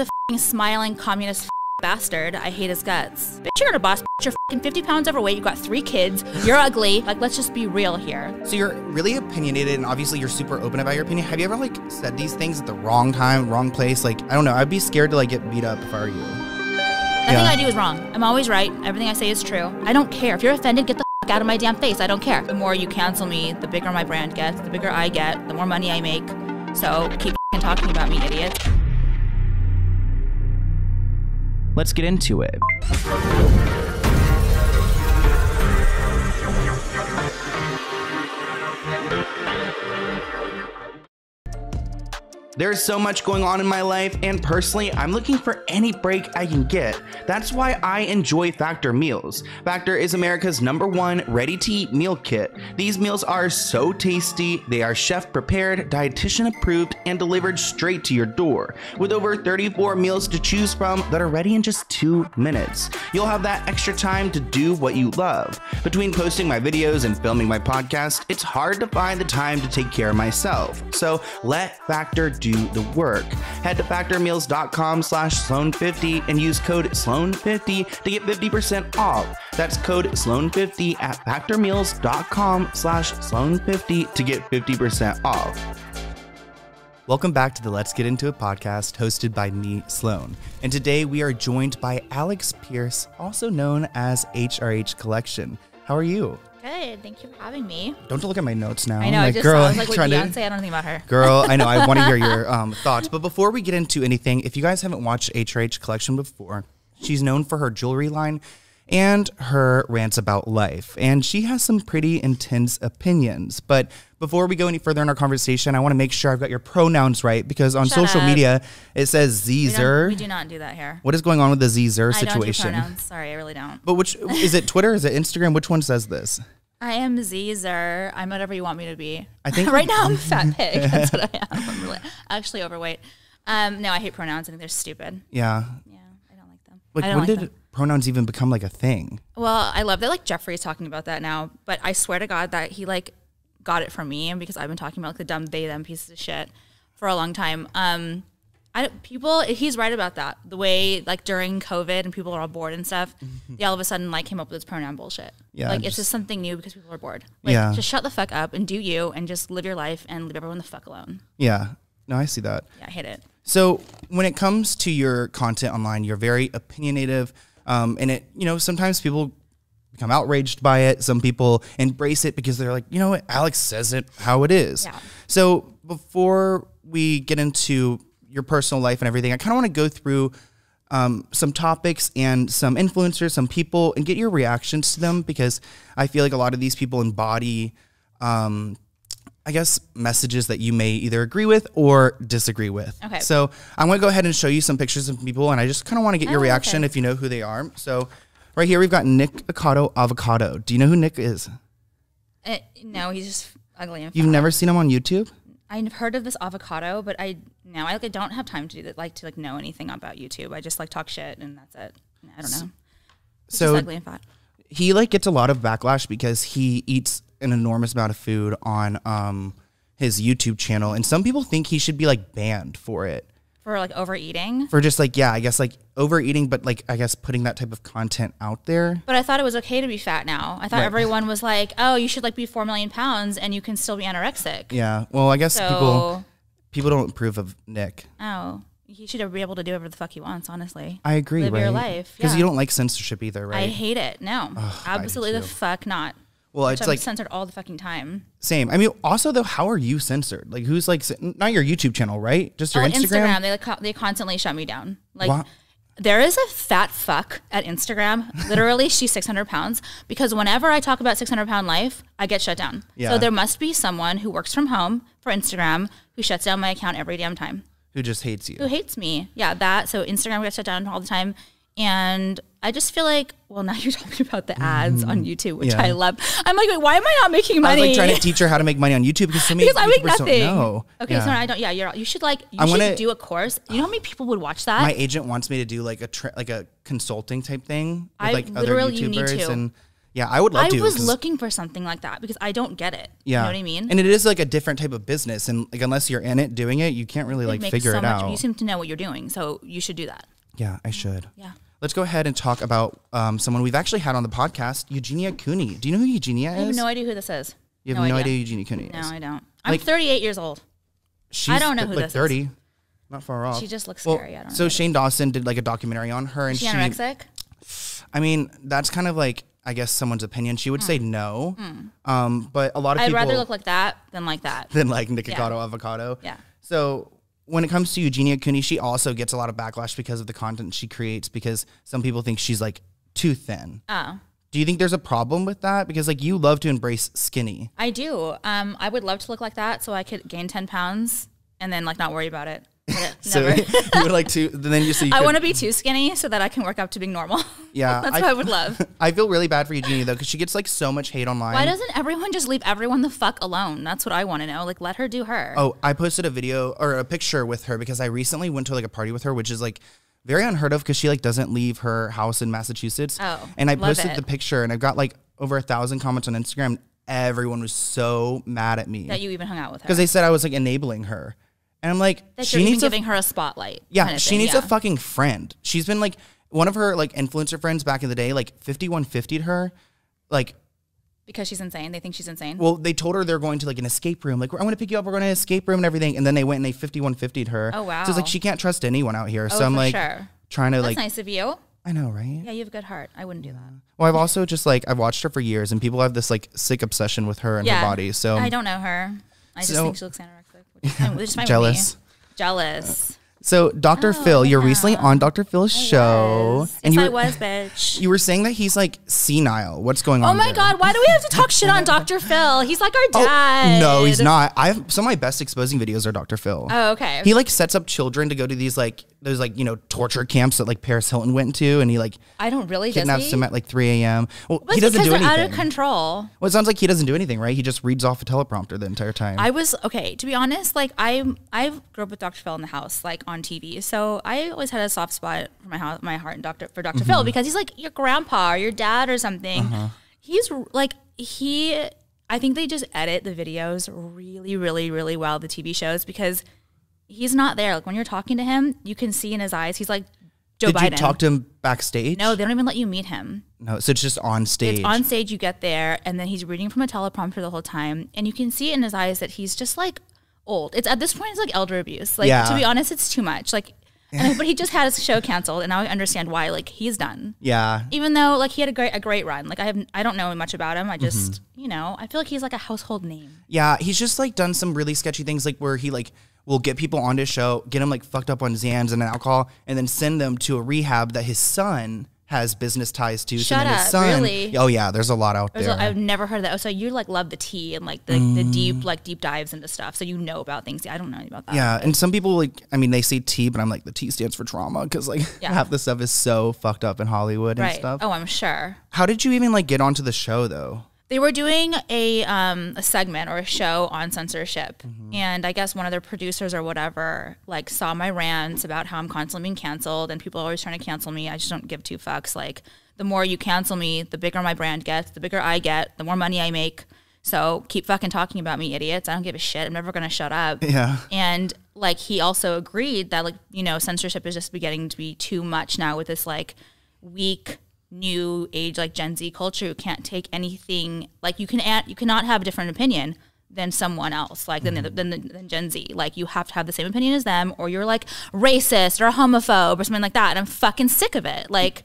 a f***ing smiling communist bastard. I hate his guts. Bitch, you're not a boss. Bitch, you're f***ing 50 pounds overweight. You got 3 kids. You're ugly. Like, let's just be real here. So you're really opinionated, and obviously you're super open about your opinion. Have you ever, like, said these things at the wrong time, wrong place? Like, I don't know. I'd be scared to, like, get beat up if I were you. Nothing I do is wrong. I'm always right. Everything I say is true. I don't care. If you're offended, get the f*** out of my damn face. I don't care. The more you cancel me, the bigger my brand gets, the bigger I get, the more money I make. So keep f***ing talking about me, idiots. Let's get into it. There's so much going on in my life, and personally, I'm looking for any break I can get. That's why I enjoy Factor meals. Factor is America's #1 ready-to-eat meal kit. These meals are so tasty. They are chef-prepared, dietitian-approved, and delivered straight to your door. With over 34 meals to choose from that are ready in just 2 minutes, you'll have that extra time to do what you love. Between posting my videos and filming my podcast, it's hard to find the time to take care of myself. So let Factor do the work. Head to factormeals.com/Sloan50 and use code Sloan50 to get 50% off. That's code Sloan50 at factormeals.com/Sloan50 to get 50% off. Welcome back to the Let's Get Into It podcast, hosted by me, Sloan. And today we are joined by Alex Pierce, also known as HRH Collection. How are you? Good. Thank you for having me. Don't look at my notes now. I know. Like, girl, I was like, wait, Beyonce, I don't think about her. Girl, I know. I want to hear your thoughts. But before we get into anything, if you guys haven't watched HRH Collection before, she's known for her jewelry line and her rants about life. And she has some pretty intense opinions. But before we go any further in our conversation, I want to make sure I've got your pronouns right, because on social media, it says Zer. We do not do that here. What is going on with the Zer situation? I don't do pronouns. Sorry, I really don't. But which, is it Twitter? Is it Instagram? Which one says this? I am Zer. I'm whatever you want me to be. I think right now I'm a fat pig. That's what I am. I'm really, actually overweight. No, I hate pronouns. I think they're stupid. Yeah. Yeah, I don't like them. Like, I don't like them. Pronouns even become like a thing? Well, I love that, like, Jeffrey's talking about that now, but I swear to God that he, like, got it from me, because I've been talking about, like, the dumb they them pieces of shit for a long time. He's right about that. The way, like, during COVID and people are all bored and stuff, they all of a sudden, like, came up with this pronoun bullshit. Yeah, like, it's just something new because people are bored. Like, just shut the fuck up and do you and just live your life and leave everyone the fuck alone. Yeah. No, I see that. Yeah, I hate it. So when it comes to your content online, you're very opinionative. And it, you know, sometimes people become outraged by it. Some people embrace it because they're like, you know what, Alex says it how it is. Yeah. So before we get into your personal life and everything, I kind of want to go through some topics and some influencers, some people, and get your reactions to them, because I feel like a lot of these people embody, I guess, messages that you may either agree with or disagree with. Okay. So I'm going to go ahead and show you some pictures of people, and I just kind of want to get your reaction if you know who they are. So right here, we've got Nikocado Avocado. Do you know who Nick is? No, he's just ugly and fat. You've never seen him on YouTube? I've heard of this avocado, but I don't have time to do that, like, to, like, know anything about YouTube. I just, like, talk shit and that's it. I don't know. He's just ugly and fat. He, like, gets a lot of backlash because he eats an enormous amount of food on his YouTube channel, and some people think he should be, like, banned for it. For, like, overeating? For just, like, yeah, I guess, like, overeating, but, like, I guess putting that type of content out there. But I thought it was okay to be fat now. I thought everyone was like, oh, you should, like, be 4 million pounds and you can still be anorexic. Yeah, well, I guess so, people don't approve of Nick. Oh, he should be able to do whatever the fuck he wants, honestly. I agree, Live your life. Because you don't like censorship either, right? I hate it. No, absolutely the fuck not. Well, it's like censored all the fucking time. Same. I mean, also though, how are you censored? Like, who's, like, not your YouTube channel, right? Just your Instagram. They, like, they constantly shut me down. Like, wow. There is a fat fuck at Instagram. Literally, she's 600 pounds. Because whenever I talk about 600-pound life, I get shut down. Yeah. So there must be someone who works from home for Instagram who shuts down my account every damn time. Who just hates you? Who hates me? Yeah, that. So Instagram gets shut down all the time. And I just feel like, well, now you're talking about the ads on YouTube, which I love. I'm like, wait, why am I not making money? I was, like, trying to teach her how to make money on YouTube because so many people don't know. Okay, so I don't. Yeah, you should, like, you should do a course. You know how many people would watch that? My agent wants me to do, like, a consulting type thing with, like, other YouTubers, and Yeah, I would love to. I was looking for something like that because I don't get it. Yeah. You know what I mean? And it is like a different type of business. And like unless you're in it, doing it, you can't really like figure it out. You seem to know what you're doing. So you should do that. Yeah, I should. Yeah. Let's go ahead and talk about someone we've actually had on the podcast, Eugenia Cooney. Do you know who Eugenia is? I have no idea who this is. You have no idea who Eugenia Cooney is? No, I don't. I'm 38 years old. She's I don't know who like this 30, is. Not far off. She just looks scary. I don't know. So Shane Dawson did like a documentary on her. And is she anorexic? I mean, that's kind of like, I guess, someone's opinion. She would say no. But a lot of people... I'd rather look like that than like that. Than like Nikocado Avocado. Yeah. So when it comes to Eugenia Cooney, she also gets a lot of backlash because of the content she creates because some people think she's like too thin. Oh. Do you think there's a problem with that? Because like you love to embrace skinny. I do. I would love to look like that so I could gain 10 pounds and then like not worry about it. So you would like to then you see. I want to be too skinny so that I can work up to being normal. Yeah, that's what I would love. I feel really bad for Eugenia though because she gets like so much hate online. Why doesn't everyone just leave everyone the fuck alone? That's what I want to know. Like, let her do her. Oh, I posted a video or a picture with her because I recently went to like a party with her, which is like very unheard of because she like doesn't leave her house in Massachusetts. Oh, and I posted the picture and I've got like over 1,000 comments on Instagram. Everyone was so mad at me that you even hung out with her because they said I was like enabling her. And I'm like, she needs giving her a spotlight. Yeah, kind of she needs a fucking friend. She's been like one of her like influencer friends back in the day, like 5150'd her, like because she's insane. They think she's insane. Well, they told her they're going to like an escape room. Like, I'm going to pick you up. We're going to an escape room and everything. And then they went and they 5150'd her. Oh wow. So it's like she can't trust anyone out here. Oh, so I'm like trying to That's nice of you. I know, right? Yeah, you have a good heart. I wouldn't do that. Well, I've also just like I've watched her for years, and people have this like sick obsession with her and her body. So I don't know her. I just think she looks anorexic. Jealous. So Dr. Phil, you're recently on Dr. Phil's show. And you I was, bitch. You were saying that he's like senile. What's going on? Oh my God, why do we have to talk shit on Dr. Phil? He's like our dad. Oh, no, he's not. Some of my best exposing videos are Dr. Phil. Oh, okay. He like sets up children to go to these like those like, you know, torture camps that like Paris Hilton went to, and he like kidnaps them at like 3 a.m. Well, he doesn't do anything. Out of control. Well, it sounds like he doesn't do anything, right? He just reads off a teleprompter the entire time. To be honest, like I've grew up with Dr. Phil in the house, like on TV. So I always had a soft spot for my heart and for Dr. Phil because he's like your grandpa or your dad or something. He's like I think they just edit the videos really, really, really well, the TV shows, because he's not there. Like when you're talking to him, you can see in his eyes he's like Joe Biden. Did you talk to him backstage? No, they don't even let you meet him. No, so it's just on stage. It's on stage, you get there, and then he's reading from a teleprompter the whole time, and you can see in his eyes that he's just like old. It's at this point, it's like elder abuse. Like to be honest, it's too much. Like, but he just had his show canceled, and now I understand why. Like he's done. Yeah. Even though like he had a great run. Like I don't know much about him. I just you know, I feel like he's like a household name. Yeah, he's just like done some really sketchy things, like where he like will get people on his show, get them like fucked up on Xans and alcohol, and then send them to a rehab that his son has business ties to. Shut up, his son, really? Oh yeah, there's a lot out there. I've never heard of that. Oh, so you like love the tea and like the deep deep dives into stuff. So you know about things. I don't know about that. Yeah, and some people like, I mean, they say tea, but I'm like, the T stands for trauma because like half the stuff is so fucked up in Hollywood and stuff. Oh, I'm sure. How did you even like get onto the show though? They were doing a segment or a show on censorship, and I guess one of their producers or whatever like saw my rants about how I'm constantly being canceled and people are always trying to cancel me. I just don't give two fucks. Like the more you cancel me, the bigger my brand gets, the bigger I get, the more money I make. So keep fucking talking about me, idiots. I don't give a shit. I'm never gonna shut up. Yeah. And like he also agreed that like, you know, censorship is just beginning to be too much now with this like weak new age like Gen Z culture who can't take anything. Like you cannot have a different opinion than someone else, like than Gen Z. Like you have to have the same opinion as them, or you're like racist or a homophobe or something like that. And I'm fucking sick of it. Like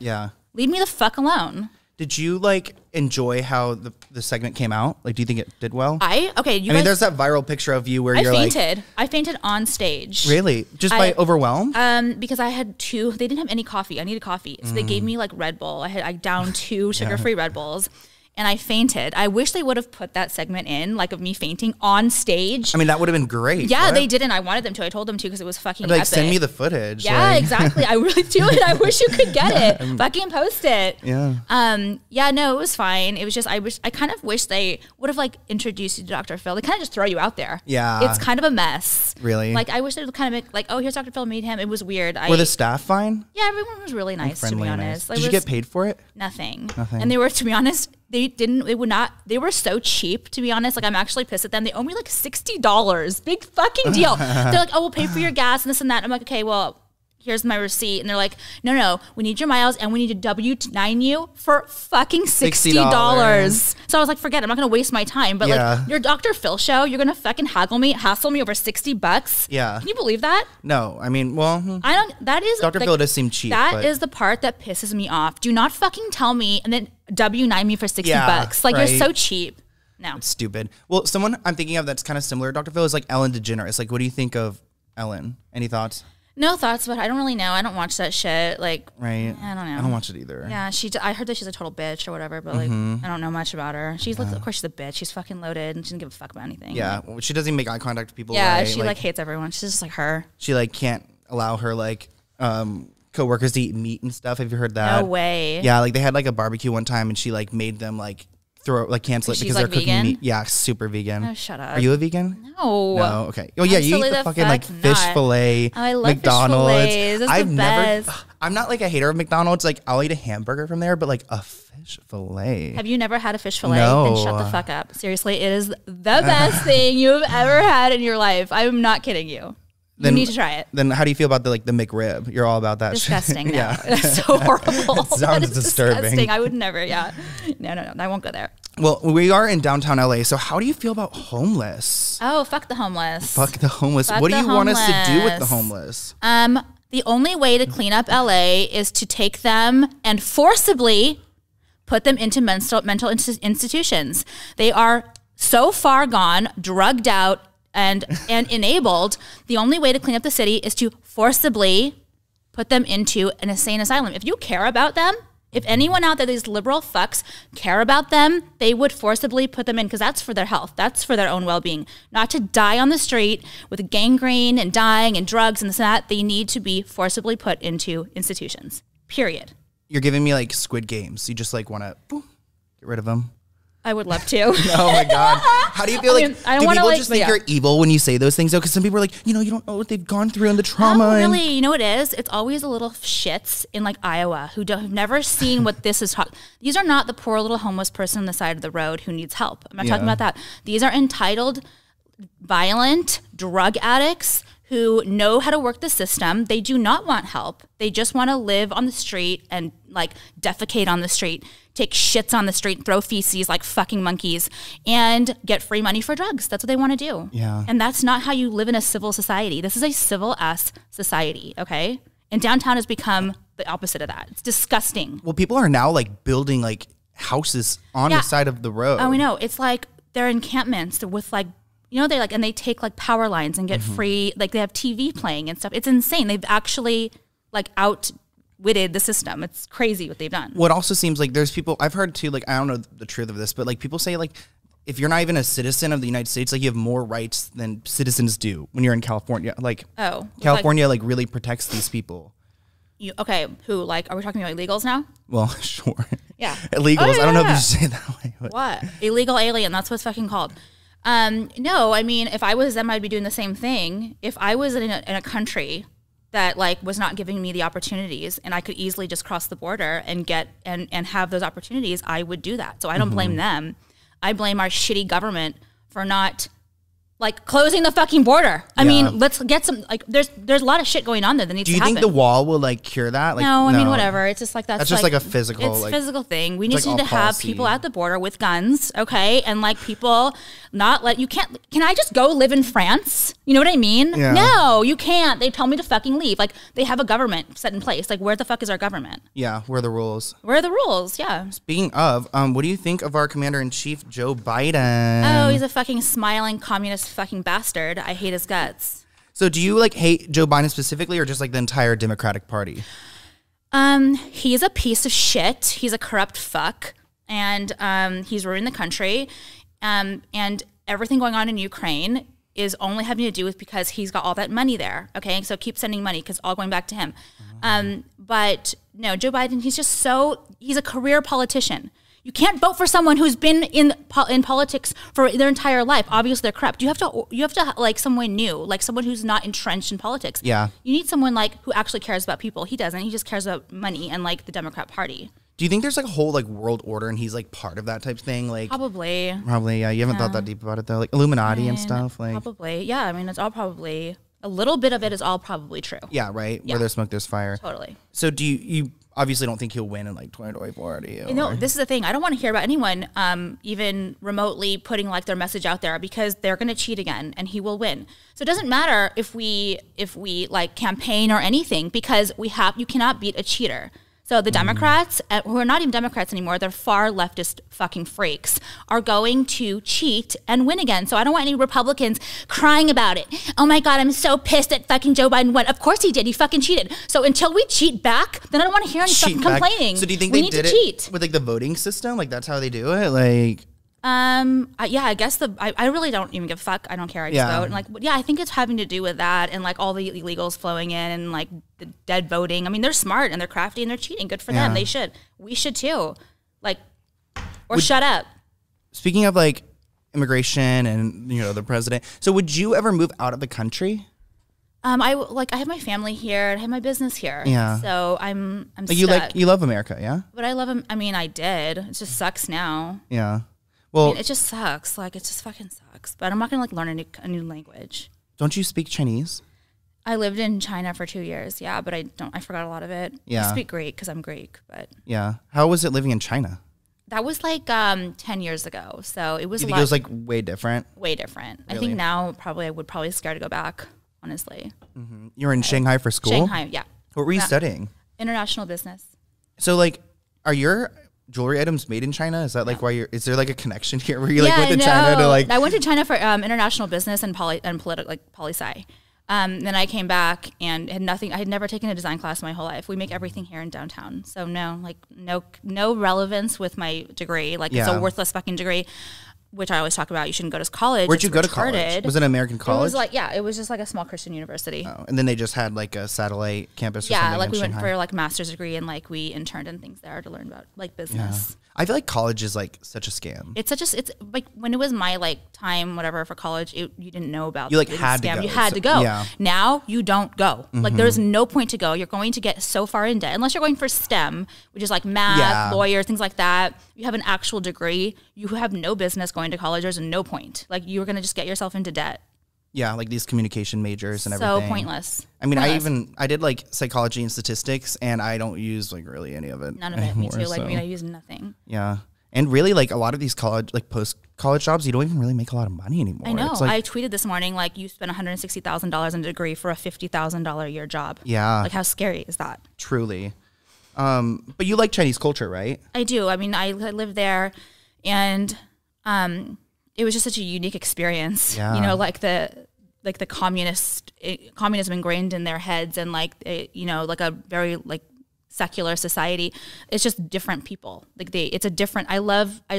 leave me the fuck alone. Did you like enjoy how the segment came out? Like, do you think it did well? I mean, there's that viral picture of you where you're fainted. Like, I fainted on stage. Really? Just by overwhelm? Because I had they didn't have any coffee. I needed coffee. So they gave me like Red Bull. I downed 2 sugar-free Red Bulls. And I fainted. I wish they would have put that segment in, like of me fainting on stage. I mean, that would have been great. Yeah, right? They didn't. I wanted them to. I told them to because it was fucking epic. Send me the footage. Yeah, like. Exactly. I really do it. I wish you could get it. Fucking post it. Yeah. Yeah, no, it was fine. It was just, I kind of wish they would have like introduced you to Dr. Phil. They kind of just throw you out there. Yeah. It's kind of a mess. Really? Like, I wish they would kind of make, like, oh, here's Dr. Phil, meet him. It was weird. Were the staff fine? Yeah, everyone was really nice, to be honest. Did you get paid for it? Nothing. And they were, to be honest, They were so cheap, to be honest. Like, I'm actually pissed at them. They owe me like $60. Big fucking deal. They're like, oh, we'll pay for your gas and this and that. I'm like, okay, well, here's my receipt. And they're like, no, no, we need your miles and we need to W-9 you for fucking $60. So I was like, forget it. I'm not going to waste my time. But like, your Dr. Phil show, you're going to fucking hassle me over $60? Yeah. Can you believe that? No. I mean, well, I don't, that is, Dr. Phil does seem cheap. That is the part that pisses me off. Do not fucking tell me and then W-9 me for $60. Like, you're so cheap. No. It's stupid. Well, someone I'm thinking of that's kind of similar to Dr. Phil is like Ellen DeGeneres. Like, what do you think of Ellen? Any thoughts? No thoughts, but I don't really know. I don't watch that shit. Like, I don't know. I don't watch it either. Yeah, I heard that she's a total bitch or whatever, but like, I don't know much about her. She's like, of course, she's a bitch. She's fucking loaded, and she doesn't give a fuck about anything. Yeah, well, she doesn't even make eye contact with people. Yeah, she like hates everyone. She's just like her. She like can't allow her like coworkers to eat meat and stuff. Have you heard that? No way. Yeah, like they had like a barbecue one time, and she like made them like cancel it because like they're vegan? Cooking meat. Yeah, super vegan. Oh, shut up. Are you a vegan? No. No, okay. Oh, yeah, you eat the fucking like fish fillet, oh, I love McDonald's. Fish fillets. I've never, I'm not like a hater of McDonald's. Like, I'll eat a hamburger from there, but like a fish fillet. Have you never had a fish fillet? No. Then shut the fuck up. Seriously, it is the best thing you've ever had in your life. I'm not kidding you. You need to try it. Then how do you feel about the McRib? You're all about that. Disgusting. No. Yeah, that's so horrible. It sounds disturbing. Disgusting. I would never. Yeah, no. I won't go there. Well, we are in downtown LA, so how do you feel about homeless? Oh, fuck the homeless. Fuck the homeless. What do you want us to do with the homeless? The only way to clean up LA is to take them and forcibly put them into mental institutions. They are so far gone, drugged out. And enabled. The only way to clean up the city is to forcibly put them into an insane asylum. If you care about them, if anyone out there, these liberal fucks, care about them, they would forcibly put them in because that's for their health. That's for their own well-being. Not to die on the street with gangrene and dying and drugs and this and that. They need to be forcibly put into institutions, period. You're giving me like Squid Games. You just like want to get rid of them. I would love to. Oh my God. How do you feel? I mean, like, do people just think you're evil when you say those things though? Because some people are like, you know, you don't know what they've gone through and the trauma. Not really. You know what it is? It's always the little shits in like Iowa who have never seen what this is. These are not the poor little homeless person on the side of the road who needs help. I'm not talking about that. These are entitled, violent drug addicts who know how to work the system. They do not want help. They just want to live on the street and like defecate on the street, take shits on the street, throw feces like fucking monkeys, and get free money for drugs. That's what they want to do. Yeah. And that's not how you live in a civil society. This is a civil ass society, okay? And downtown has become the opposite of that. It's disgusting. Well, people are now like building like houses on the side of the road. Oh, we know. It's like they're encampments with like, you know, they like, and they take like power lines and get free, like they have TV playing and stuff. It's insane. They've actually like outwitted the system. It's crazy what they've done. What also seems like there's people, I've heard too, like, I don't know the truth of this, but like people say like, if you're not even a citizen of the United States, like you have more rights than citizens do when you're in California. Like, oh, California like really protects these people. Okay, who, like, are we talking about illegals now? Well, sure. Yeah. Illegals. Oh, yeah, I don't know if you should say it that way. But. What? Illegal alien. That's what it's fucking called. No, I mean, if I was them, I'd be doing the same thing. If I was in a country that like was not giving me the opportunities and I could easily just cross the border and get and have those opportunities, I would do that. So I don't blame them. I blame our shitty government for not like closing the fucking border. I mean, let's get some, like there's a lot of shit going on there that needs to happen. Do you think the wall will like cure that? Like, no, I mean, whatever. It's just like, that's just like a physical, it's like, physical thing. We need like to have people at the border with guns. Okay. And like people not let, you can't, can I just go live in France? You know what I mean? Yeah. No, you can't. They tell me to fucking leave. Like they have a government set in place. Like where the fuck is our government? Yeah. Where are the rules? Where are the rules? Yeah. Speaking of, what do you think of our commander in chief, Joe Biden? Oh, he's a fucking smiling communist fucking bastard. I hate his guts. So do you like hate Joe Biden specifically or just like the entire Democratic Party? He's a piece of shit. He's a corrupt fuck. And he's ruining the country. And everything going on in Ukraine is only having to do with because he's got all that money there. Okay. So keep sending money because all going back to him. But no, Joe Biden, he's just so, he's a career politician. You can't vote for someone who's been in politics for their entire life. Obviously, they're corrupt. You have to like someone new, like someone who's not entrenched in politics. Yeah. You need someone like who actually cares about people. He doesn't. He just cares about money and like the Democrat Party. Do you think there's like a whole like world order and he's like part of that type of thing? Like probably. Yeah, you haven't thought that deep about it though, like Illuminati and stuff. Like probably. Yeah, I mean, it's all probably a little bit of it is all probably true. Yeah, right. Yeah. Where there's smoke, there's fire. Totally. So do you obviously don't think he'll win in like 2024, do you? No, this is the thing. I don't want to hear about anyone even remotely putting like their message out there because they're going to cheat again and he will win. So it doesn't matter if we like campaign or anything because you cannot beat a cheater. So the Democrats, who are not even Democrats anymore, they're far leftist fucking freaks, are going to cheat and win again. So I don't want any Republicans crying about it. Oh my God, I'm so pissed that fucking Joe Biden won. Of course he did. He fucking cheated. So until we cheat back, then I don't want to hear any fucking complaining. So do you think they did it with like the voting system? Like that's how they do it? Like... yeah, I guess I really don't even give a fuck. I don't care. I just vote. And like, yeah, I think it's having to do with that and like all the illegals flowing in and like the dead voting. I mean, they're smart and they're crafty and they're cheating. Good for them. They should. We should too. Like, shut up. Speaking of like immigration and, you know, the president. So would you ever move out of the country? I have my family here and I have my business here. Yeah. So I'm stuck. You love America. Yeah. But I love him. I mean, I did. It just sucks now. Yeah. Well, I mean, it just sucks. Like, it just fucking sucks. But I'm not going to, like, learn a new language. Don't you speak Chinese? I lived in China for 2 years, yeah, but I forgot a lot of it. Yeah. I speak Greek because I'm Greek, but. Yeah. How was it living in China? That was, like, 10 years ago, so it was a lot. You think it was, like, way different? Way different. Really? I think now I would probably be scared to go back, honestly. Mm-hmm. You were in Shanghai for school? Shanghai, yeah. What were you studying? International business. So, like, are your... jewelry items made in China? Is that like why you're? Is there like a connection here where you like went to China to like? I went to China for international business and poli sci. Then I came back and had nothing. I had never taken a design class in my whole life. We make everything here in downtown, so no relevance with my degree. Like it's a worthless fucking degree, which I always talk about. You shouldn't go to college. Where'd you go to college? Was it an American college? It was like it was just like a small Christian university. Oh, and then they just had like a satellite campus. Yeah, or like we went for like master's degree and like we interned and things there to learn about like business. Yeah. I feel like college is like such a scam. It's like when it was my like time whatever for college, you didn't know about. You like had to go. You had to go. Yeah. Now you don't go. Mm-hmm. Like there's no point to go. You're going to get so far in debt unless you're going for STEM, which is like math, lawyer, things like that. You have an actual degree. You have no business going to college. There's no point. Like you're going to just get yourself into debt. Yeah, like these communication majors and everything. So pointless. I mean, I did like psychology and statistics, and I don't use like really any of it. None of it. Me too. Like I use nothing. Yeah, and really like a lot of these post college jobs, you don't even really make a lot of money anymore. I know. It's like, I tweeted this morning like you spend $160,000 on a degree for a $50,000 a year job. Yeah. Like how scary is that? Truly. But you like Chinese culture, right? I do. I mean, I lived there, and it was just such a unique experience, you know, like the communism ingrained in their heads and like, you know, like a very like secular society. It's just different people. Like I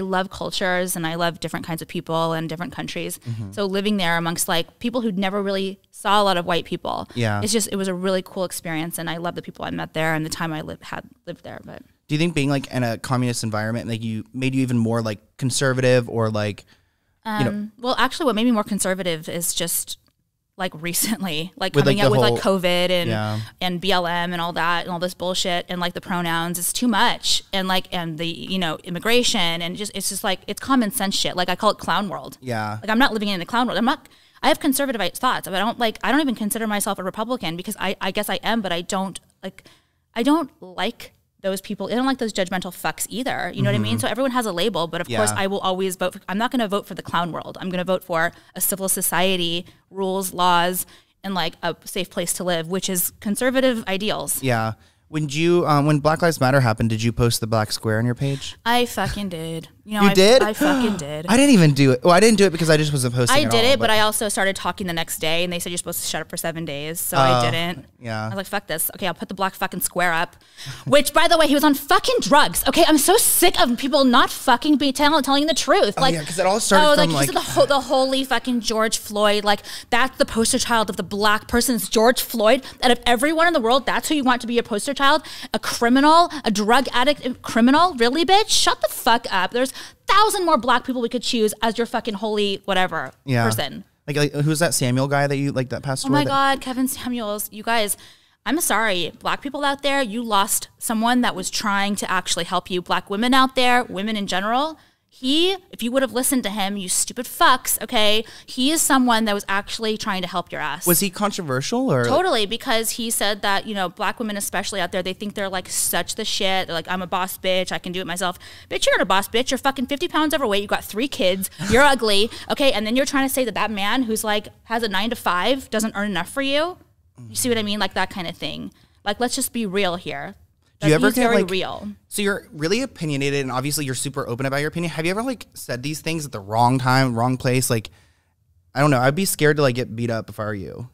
love cultures and I love different kinds of people and different countries. Mm-hmm. So living there amongst like people who'd never really saw a lot of white people. Yeah. It was a really cool experience. And I love the people I met there and the time I lived there. But do you think being like in a communist environment, like made you even more like conservative or like, well, actually, what made me more conservative is just like recently, like coming out with like COVID and BLM and all that and all this bullshit and like the pronouns, it's too much and like you know, immigration and it's just like it's common sense shit. Like I call it clown world. Yeah, like I'm not living in the clown world. I have conservative thoughts. I don't even consider myself a Republican because I guess I am, but I don't like those people. I don't like those judgmental fucks either. You know what I mean? So everyone has a label, but of course I will always vote. I'm not going to vote for the clown world. I'm going to vote for a civil society, rules, laws, and like a safe place to live, which is conservative ideals. Yeah. When when Black Lives Matter happened, did you post the black square on your page? I fucking did. You know, did? I fucking did. I didn't even do it. Well, I didn't do it because I just wasn't posting but I also started talking the next day, and they said you're supposed to shut up for 7 days, so I didn't. Yeah. I was like, fuck this. Okay, I'll put the black fucking square up, which, by the way, he was on fucking drugs. Okay, I'm so sick of people not fucking telling the truth. Oh, like, yeah, because it all started from, like the holy fucking George Floyd. Like, that's the poster child of the black person. It's George Floyd. Out of everyone in the world, that's who you want to be your poster child? A criminal? A drug addict? A criminal? Really, bitch? Shut the fuck up. There's 1,000 more black people we could choose as your fucking holy whatever person. Like who's that Samuel guy that you like that passed away? Oh my God, Kevin Samuels. You guys, I'm sorry, Black people out there, you lost someone that was trying to actually help you. Black women out there, women in general, he, if you would have listened to him, you stupid fucks, okay, he is someone that was actually trying to help your ass. Was he controversial? Or totally, because he said that, you know, Black women especially out there, they think they're like such the shit. They're like, I'm a boss bitch, I can do it myself. Bitch, you're not a boss bitch. You're fucking 50 pounds overweight. You got 3 kids. You're ugly, okay? And then you're trying to say that that man who's like has a 9-to-5 doesn't earn enough for you. You see what I mean? Like that kind of thing. Like, let's just be real here. Do you ever get like, real. So you're really opinionated and obviously you're super open about your opinion. Have you ever like said these things at the wrong time, wrong place? Like, I don't know. I'd be scared to like get beat up if I were you.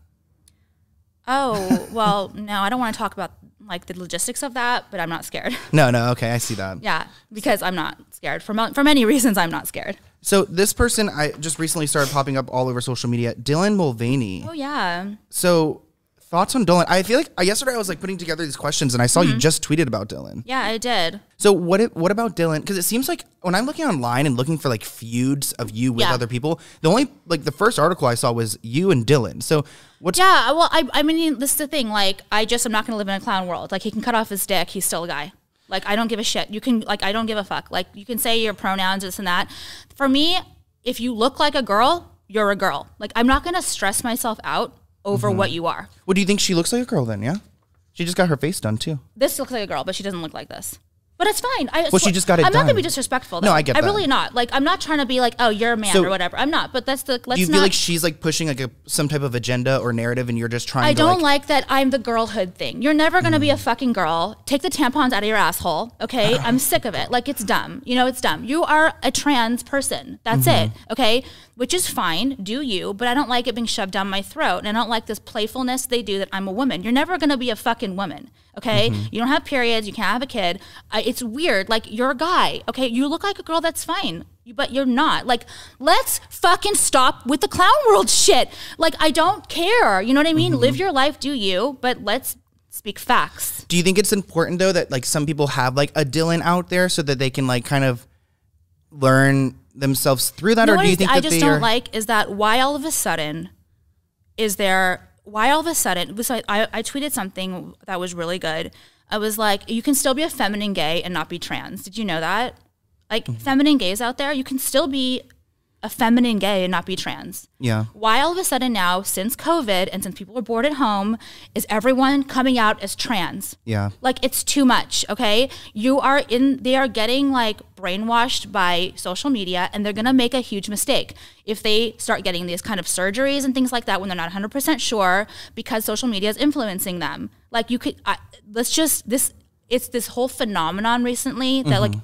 Oh, well, no, I don't want to talk about like the logistics of that, but I'm not scared. No, no. Okay. I see that. Yeah. Because I'm not scared. For many reasons, I'm not scared. So this person, I just recently started popping up all over social media, Dylan Mulvaney. Oh yeah. So thoughts on Dylan? I feel like yesterday I was like putting together these questions and I saw you just tweeted about Dylan. Yeah, I did. So what about Dylan? Because it seems like when I'm looking online and looking for like feuds of you with other people, the only like the first article I saw was you and Dylan. So what's well, I mean, this is the thing. Like, I'm not gonna live in a clown world. Like, he can cut off his dick, he's still a guy. Like, I don't give a shit. You can like, I don't give a fuck. Like, you can say your pronouns, this and that. For me, if you look like a girl, you're a girl. Like, I'm not gonna stress myself out over what you are. Well, do you think she looks like a girl then, yeah? She just got her face done too. This looks like a girl, but she doesn't look like this. But it's fine. Well, she just got it done. I'm not going to be disrespectful though. No, I get that. I'm really not. Like, I'm not trying to be like, oh, you're a man or whatever. I'm not, but that's the, let's not. Do you feel like she's like pushing like some type of agenda or narrative and you're just trying to I don't like that I'm the girlhood thing. You're never going to be a fucking girl. Take the tampons out of your asshole, okay? I'm sick of it. Like, it's dumb. You know, it's dumb. You are a trans person. That's it, okay? Which is fine, do you, but I don't like it being shoved down my throat and I don't like this playfulness they do that I'm a woman. You're never going to be a fucking woman. Okay, you don't have periods, you can't have a kid. It's weird, like you're a guy, okay? You look like a girl, that's fine, but you're not. Like, let's fucking stop with the clown world shit. Like, I don't care, you know what I mean? Live your life, do you, but let's speak facts. Do you think it's important though that like some people have like a Dylan out there so that they can like kind of learn themselves through that? No, or do you think that they don't like is that why all of a sudden is there... Why all of a sudden, so I tweeted something that was really good. I was like, you can still be a feminine gay and not be trans. Did you know that? Like, feminine gays out there, you can still be a feminine gay and not be trans. Yeah. Why all of a sudden now, since COVID and since people were bored at home, is everyone coming out as trans? Yeah. Like, it's too much, okay? You are in, they are getting like brainwashed by social media and they're gonna make a huge mistake if they start getting these kind of surgeries and things like that when they're not 100% sure because social media is influencing them. Like, you could, let's just, this, it's this whole phenomenon recently that like,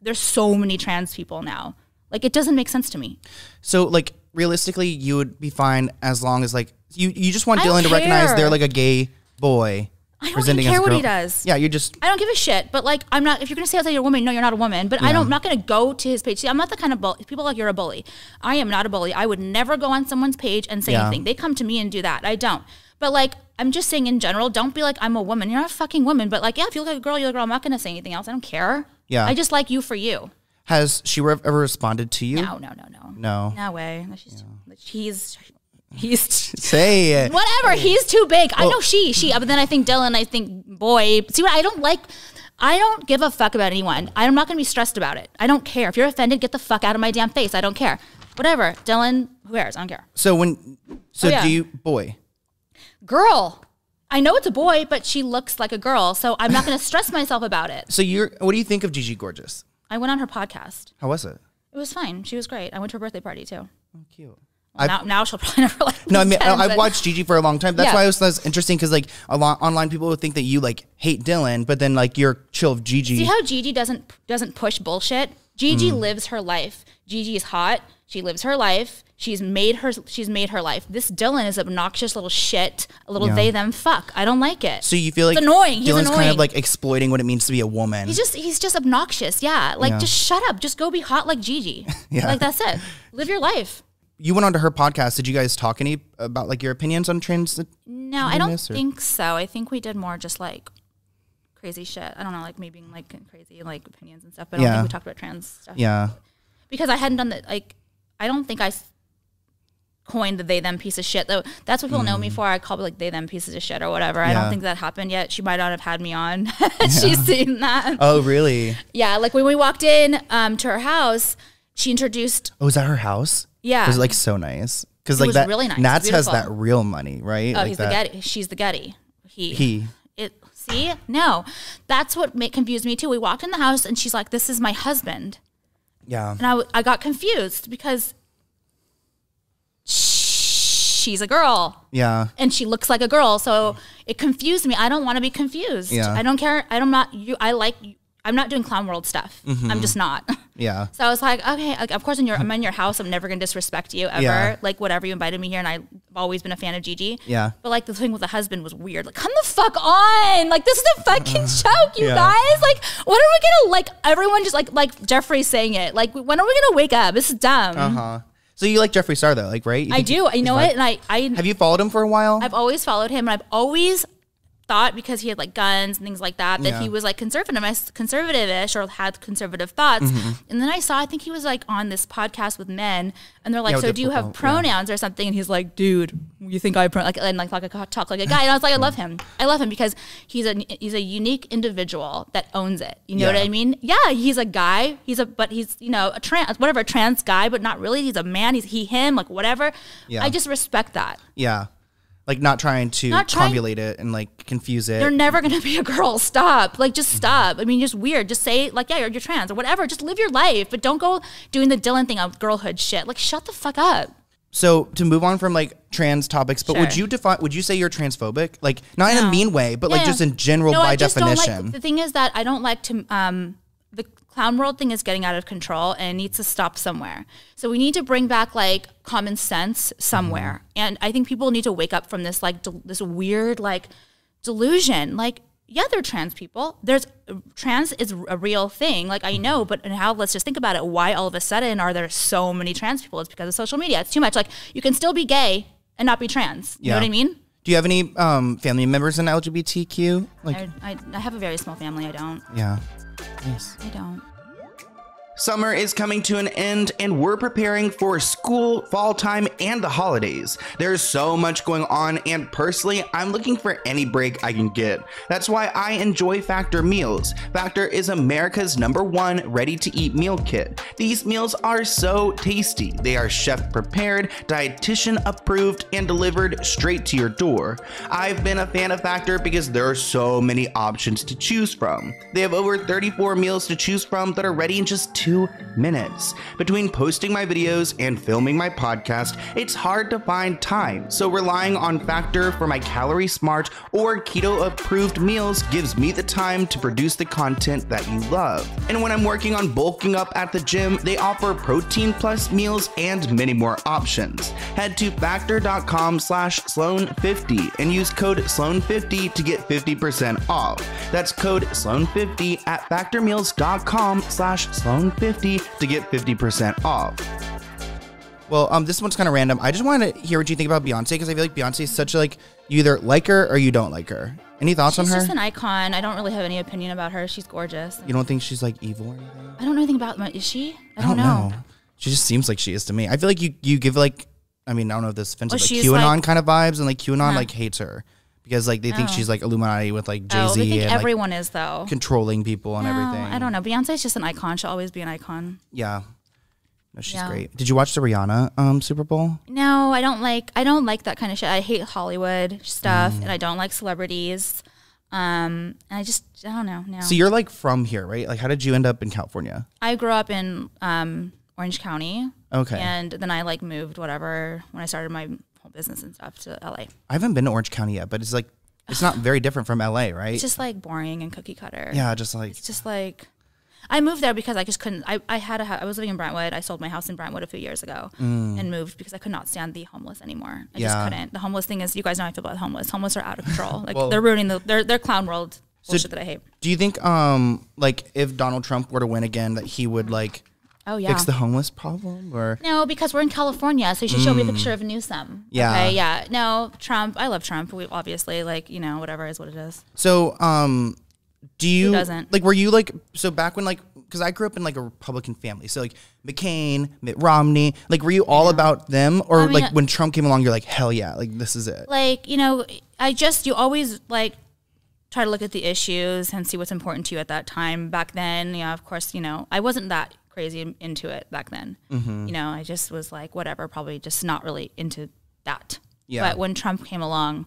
there's so many trans people now. Like, it doesn't make sense to me. So, like, realistically, you would be fine as long as, like, you just want Dylan to recognize they're, like, a gay boy. I don't even care what he does. Yeah, you're just... I don't give a shit. But, like, I'm not... If you're going to say you're a woman, no, you're not a woman. But yeah. I'm not going to go to his page. See, I'm not the kind of... People are like, you're a bully. I am not a bully. I would never go on someone's page and say anything. They come to me and do that. I don't. But, like, I'm just saying in general, don't be like, I'm a woman. You're not a fucking woman. But, like, yeah, if you look like a girl, you're a girl. I'm not going to say anything else. I don't care. Yeah. I just like you for you. Has she ever responded to you? No, no, no, no. No. No way. She's he's say it. Whatever. He's too big. Well, I know she, but then I think Dylan, I think boy. See what I don't like? I don't give a fuck about anyone. I'm not going to be stressed about it. I don't care. If you're offended, get the fuck out of my damn face. I don't care. Whatever. Dylan, who cares? I don't care. So do you, boy? Girl. I know it's a boy, but she looks like a girl. So I'm not going to stress myself about it. So what do you think of Gigi Gorgeous? I went on her podcast. How was it? It was fine. She was great. I went to her birthday party too. Oh, cute. Well, now she'll probably never like me. No, I mean, I've watched Gigi for a long time. That's why that's interesting because like a lot online people would think that you like hate Dylan, but then like you're chill with Gigi. See how Gigi doesn't push bullshit? Gigi lives her life. Gigi is hot. She lives her life. She's made her life. This Dylan is obnoxious little shit. A little they them fuck. I don't like it. So you feel like it's annoying. Dylan's kind of like exploiting what it means to be a woman. He's just obnoxious. Yeah. Like just shut up. Just go be hot like Gigi. Like that's it. Live your life. You went onto her podcast. Did you guys talk any about like your opinions on trans? No, I don't think so. I think we did more just like crazy shit. I don't know, like me being like crazy like opinions and stuff. But I don't think we talked about trans stuff. Yeah. Because I hadn't done that. Like I don't think I. coined the they them piece of shit, though. That's what people know me for. I call it like they them pieces of shit or whatever. I don't think that happened yet. She might not have had me on. She's seen that. Oh really? Yeah, like when we walked in to her house, she introduced— oh, is that her house? Yeah, it was like so nice because like that really nice. Nats has that real money, right? Oh, like he's that. The Getty. She's the Getty. See, no, that's what confused me too. We walked in the house and she's like, "This is my husband." Yeah, and I got confused because she's a girl. Yeah. And she looks like a girl. So it confused me. I don't want to be confused. Yeah. I don't care. I'm not doing clown world stuff. I'm just not. Yeah. So I was like, okay, like, of course I'm in your house, I'm never going to disrespect you ever. Yeah. Like whatever, you invited me here and I've always been a fan of Gigi. Yeah. But like the thing with the husband was weird. Like, come the fuck on. Like, this is a fucking joke, you guys. Like, when are we going to, like, everyone just like Jeffree saying it. Like, when are we going to wake up? This is dumb. So you like Jeffree Star though, like, right? I do. I know it. And have you followed him for a while? I've always followed him, and I've always thought, because he had like guns and things like that, that he was like conservative-ish or had conservative thoughts. And then I saw, I think he was like on this podcast with men, and they're like, "So do you have pronouns or something?" And he's like, "Dude, you think I talk like a guy?" And I was like, I love him. I love him because he's a unique individual that owns it. You know what I mean? Yeah, he's a guy. But he's you know, a trans guy, but not really. He's a man. He's him, like whatever. Yeah. I just respect that. Yeah. Like not trying to convolute it and like confuse it. You're never going to be a girl. Stop. Like, just stop. I mean, just weird. Just say like, yeah, you're trans or whatever. Just live your life. But don't go doing the Dylan thing of girlhood shit. Like, shut the fuck up. So to move on from like trans topics, but would you say you're transphobic? Like, not in a mean way, but like just in general, by definition. Like, the thing is that I don't like to, the clown world thing is getting out of control and it needs to stop somewhere. So we need to bring back like common sense somewhere. And I think people need to wake up from this like this weird like delusion. Like, yeah, they're trans people. Trans is a real thing. Like, I know, but let's just think about it. Why all of a sudden are there so many trans people? It's because of social media. It's too much. Like, you can still be gay and not be trans. You know what I mean? Do you have any family members in LGBTQ? Like, I have a very small family. I don't. Yeah. Yes. I don't. Summer is coming to an end, and we're preparing for school, fall time, and the holidays. There's so much going on, and personally, I'm looking for any break I can get. That's why I enjoy Factor meals. Factor is America's #1 ready-to-eat meal kit. These meals are so tasty. They are chef-prepared, dietitian-approved, and delivered straight to your door. I've been a fan of Factor because there are so many options to choose from. They have over 34 meals to choose from that are ready in just 2 minutes. Between posting my videos and filming my podcast, it's hard to find time, so relying on Factor for my calorie smart or keto approved meals gives me the time to produce the content that you love. And when I'm working on bulking up at the gym, they offer protein plus meals and many more options. Head to factor.com/Sloan50 and use code Sloan50 to get 50% off. That's code Sloan50 at factormeals.com/Sloan50 to get 50% off. Well, this one's kind of random. I just wanted to hear what you think about Beyonce, because I feel like Beyonce is such a, like, you either like her or you don't like her. Any thoughts on her? She's just an icon. I don't really have any opinion about her. She's gorgeous. You don't think she's like evil or anything? I don't know anything about her. Is she? I don't know. She just seems like she is to me. I feel like you give like, I mean, I don't know if this is offensive, but QAnon kind of vibes, and like QAnon like hates her because like they think she's like Illuminati with like Jay-Z. Oh, they think everyone is though. Controlling people and everything. I don't know. Beyonce's just an icon. She'll always be an icon. Yeah. No, she's great. Did you watch the Rihanna Super Bowl? No, I don't like that kind of shit. I hate Hollywood stuff and I don't like celebrities. And I don't know. No. So you're like from here, right? Like, how did you end up in California? I grew up in Orange County. Okay. And then I like moved whatever when I started my business and stuff to LA. I haven't been to Orange County yet, but it's like, it's not very different from LA, right? It's just like boring and cookie cutter. Yeah, just like, it's just like, I moved there because I just couldn't, I was living in Brentwood. I sold my house in Brentwood a few years ago and moved because I could not stand the homeless anymore. I just couldn't. The homeless thing is, you guys know how I feel about the homeless. Homeless are out of control. Like, well, they're ruining their clown world bullshit that I hate. Do you think, like, if Donald Trump were to win again, that he would like, fix the homeless problem? Or no, because we're in California, so you should show me a picture of Newsom. Yeah. Okay, yeah. No, Trump. I love Trump. We obviously, like, you know, whatever is what it is. So, do you, who doesn't? Like, were you like, so back when like because I grew up in like a Republican family, so like McCain, Mitt Romney, like were you all about them, or I mean, like when Trump came along, you're like, hell yeah, like this is it? Like, you know, I just, you always like try to look at the issues and see what's important to you at that time. Back then, yeah, of course, you know, I wasn't that crazy into it back then. Mm-hmm. You know, I just was like, whatever, probably just not really into that. Yeah. But when Trump came along,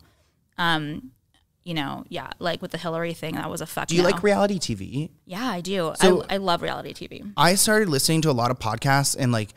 you know, yeah, like with the Hillary thing, that was a fuck. Do you like reality TV? Yeah, I do. So I love reality TV. I started listening to a lot of podcasts and like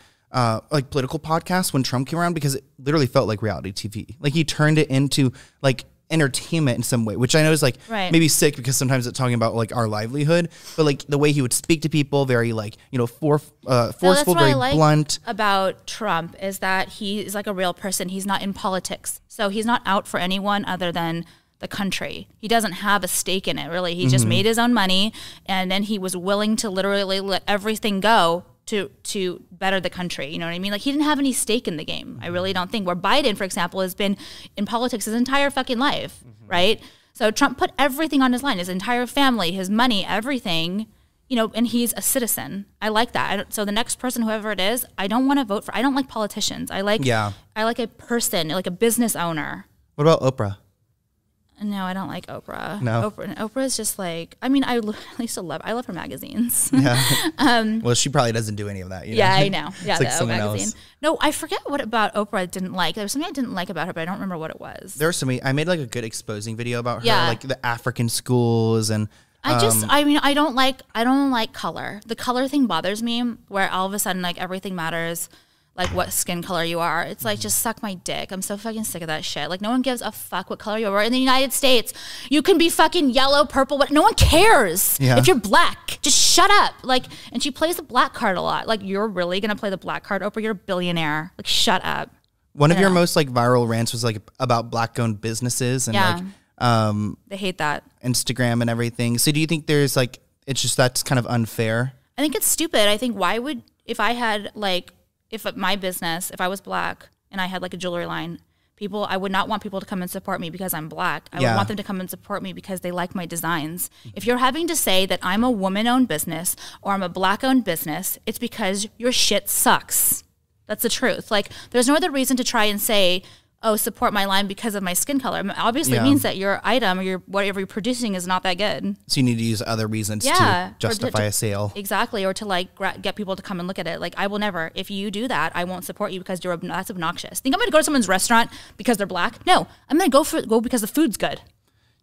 political podcasts when Trump came around, because it literally felt like reality TV. Like he turned it into like entertainment in some way, which I know is like maybe sick, because sometimes it's talking about like our livelihood, but like the way he would speak to people, very like, you know, forceful, very blunt. About Trump is that he is like a real person. He's not in politics, so he's not out for anyone other than the country. He doesn't have a stake in it, really. He just made his own money, and then he was willing to literally let everything go to better the country. You know what I mean? Like, he didn't have any stake in the game. I really don't think. Where Biden, for example, has been in politics his entire fucking life, right? So Trump put everything on his line, his entire family, his money, everything, you know, and he's a citizen. I like that. So the next person, whoever it is, I don't want to vote for. I don't like politicians. I like, I like a person, like a business owner. What about Oprah? No, I don't like Oprah. No, Oprah is just like, I mean, I used to love. I love her magazines. Yeah. Well, she probably doesn't do any of that. You know? Yeah, I know. Yeah, it's like the O magazine. Else. No, I forget what about Oprah I didn't like. There was something I didn't like about her, but I don't remember what it was. There was something I made like a good exposing video about her, like the African schools and. I mean, I don't like color. The color thing bothers me. Where all of a sudden, like everything matters. Like what skin color you are. It's like, just suck my dick. I'm so fucking sick of that shit. Like, no one gives a fuck what color you are. In the United States, you can be fucking yellow, purple, but no one cares if you're black. Just shut up. Like, and she plays the black card a lot. Like, you're really gonna play the black card, Oprah? You're a billionaire. Like, shut up. One of your most like viral rants was like about black owned businesses and like they hate that Instagram and everything. So do you think there's like, it's just, that's kind of unfair? I think it's stupid. I think, why would, if I had like, if my business, if I was black and I had like a jewelry line, people, I would not want people to come and support me because I'm black. I would want them to come and support me because they like my designs. If you're having to say that I'm a woman-owned business or I'm a black-owned business, it's because your shit sucks. That's the truth. Like, there's no other reason to try and say, oh, support my line because of my skin color. I mean, obviously it means that your item or your whatever you're producing is not that good. So you need to use other reasons to justify a sale. Exactly, or to like get people to come and look at it. Like, I will never, if you do that, I won't support you because you're that's obnoxious. Think I'm gonna go to someone's restaurant because they're black? No, I'm gonna go because the food's good.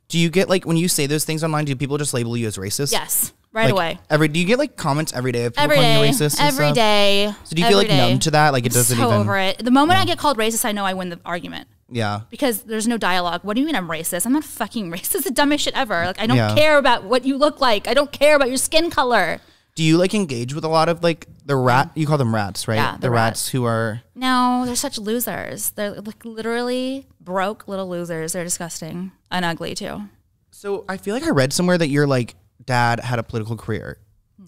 Do you get like, when you say those things online, do people just label you as racist? Yes. Right away. Do you get like comments every day of people calling you racist? Every day. So do you feel like numb to that? Like, it doesn't even. So over it. The moment I get called racist, I know I win the argument. Yeah. Because there's no dialogue. What do you mean I'm racist? I'm not fucking racist. It's the dumbest shit ever. Like, I don't care about what you look like. I don't care about your skin color. Do you like engage with a lot of like the rat? You call them rats, right? Yeah. The rats who are. No, they're such losers. They're like literally broke little losers. They're disgusting and ugly too. So I feel like I read somewhere that you're like. Dad had a political career.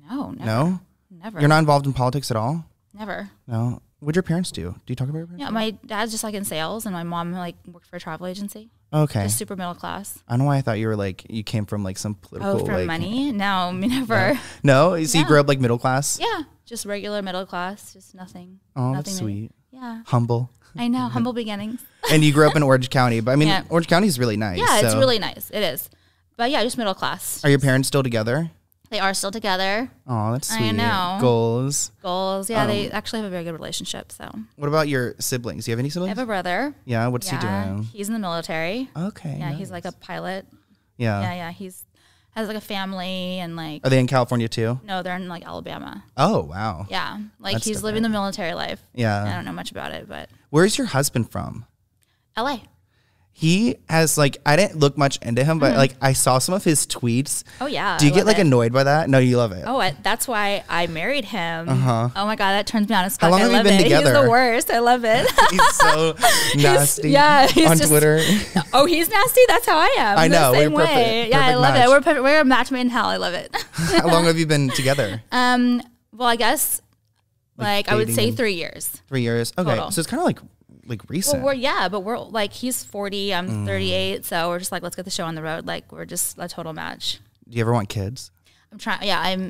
No, never. No? Never. You're not involved in politics at all? Never. No. What'd your parents do? Do you talk about your parents? Yeah, my dad's just like in sales, and my mom like worked for a travel agency. Okay. Just super middle class. I don't know why I thought you were like, you came from like some political. Oh, from like, money? No, never. No? No? So you grew up like middle class? Yeah, just regular middle class, just nothing. Oh, nothing that's sweet. Yeah. Humble. I know, humble beginnings. And you grew up in Orange County, but I mean, Orange County is really nice. Yeah, it's really nice. It is. But yeah, just middle class. Are your parents still together? They are still together. Oh, that's sweet. I know. Goals. Goals. Yeah, they actually have a very good relationship. So. What about your siblings? Do you have any siblings? I have a brother. Yeah, what's he doing? He's in the military. Okay. Yeah, nice. He's like a pilot. Yeah. Yeah, yeah. He's has like a family and like. Are they in California too? No, they're in like Alabama. Oh wow. Yeah, like that's he's different. Living the military life. Yeah. I don't know much about it, but. Where's your husband from? LA. He has like, I didn't look much into him, but like I saw some of his tweets. Oh yeah. Do you get like annoyed by that? No, you love it. Oh, that's why I married him. Oh my God, that turns me on as fuck. How long have you been together? He's the worst. I love it. He's so nasty. He's on Twitter. Oh, he's nasty. That's how I am. I know. We're perfect. Yeah, I love it. We're a match made in hell. I love it. How long have you been together? Well, I guess like I would say 3 years. 3 years. Okay, total. So it's kind of like. Like recent. Well, we're like, he's 40, I'm 38, so we're just like, let's get the show on the road. Like, we're just a total match. Do you ever want kids? I'm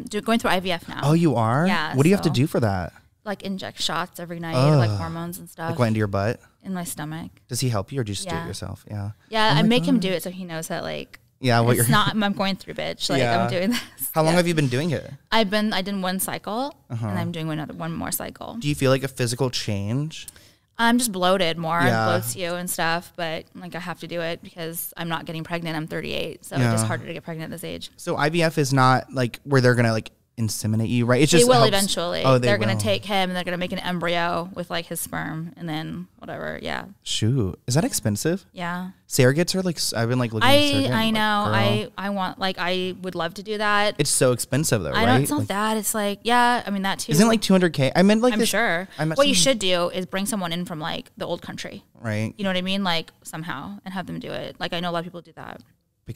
going through IVF now. Oh, you are? Yeah. What do you have to do for that? Like inject shots every night, like hormones and stuff. Like went into your butt? In my stomach. Does he help you or do you just do it yourself? Yeah. Yeah, I make him do it so he knows that like I'm going through, bitch. Like I'm doing this. How long have you been doing it? I did one cycle and I'm doing one more cycle. Do you feel like a physical change? I'm just bloated more. Yeah. It bloats you and stuff, but like I have to do it because I'm not getting pregnant. I'm 38, so it's just harder to get pregnant at this age. So IVF is not like where they're gonna like inseminate you, right? It's just they will eventually. Oh, they're gonna take him and they're gonna make an embryo with like his sperm and then whatever. Yeah. Shoot, is that expensive? Yeah. Surrogates are like I've been like looking. I know. Like, I want like I would love to do that. It's so expensive though, right? It's not like, that. It's like I mean that too. Isn't it like $200K? I meant like I'm sure. What you should do is bring someone in from like the old country, right? You know what I mean? Like somehow and have them do it. Like I know a lot of people do that.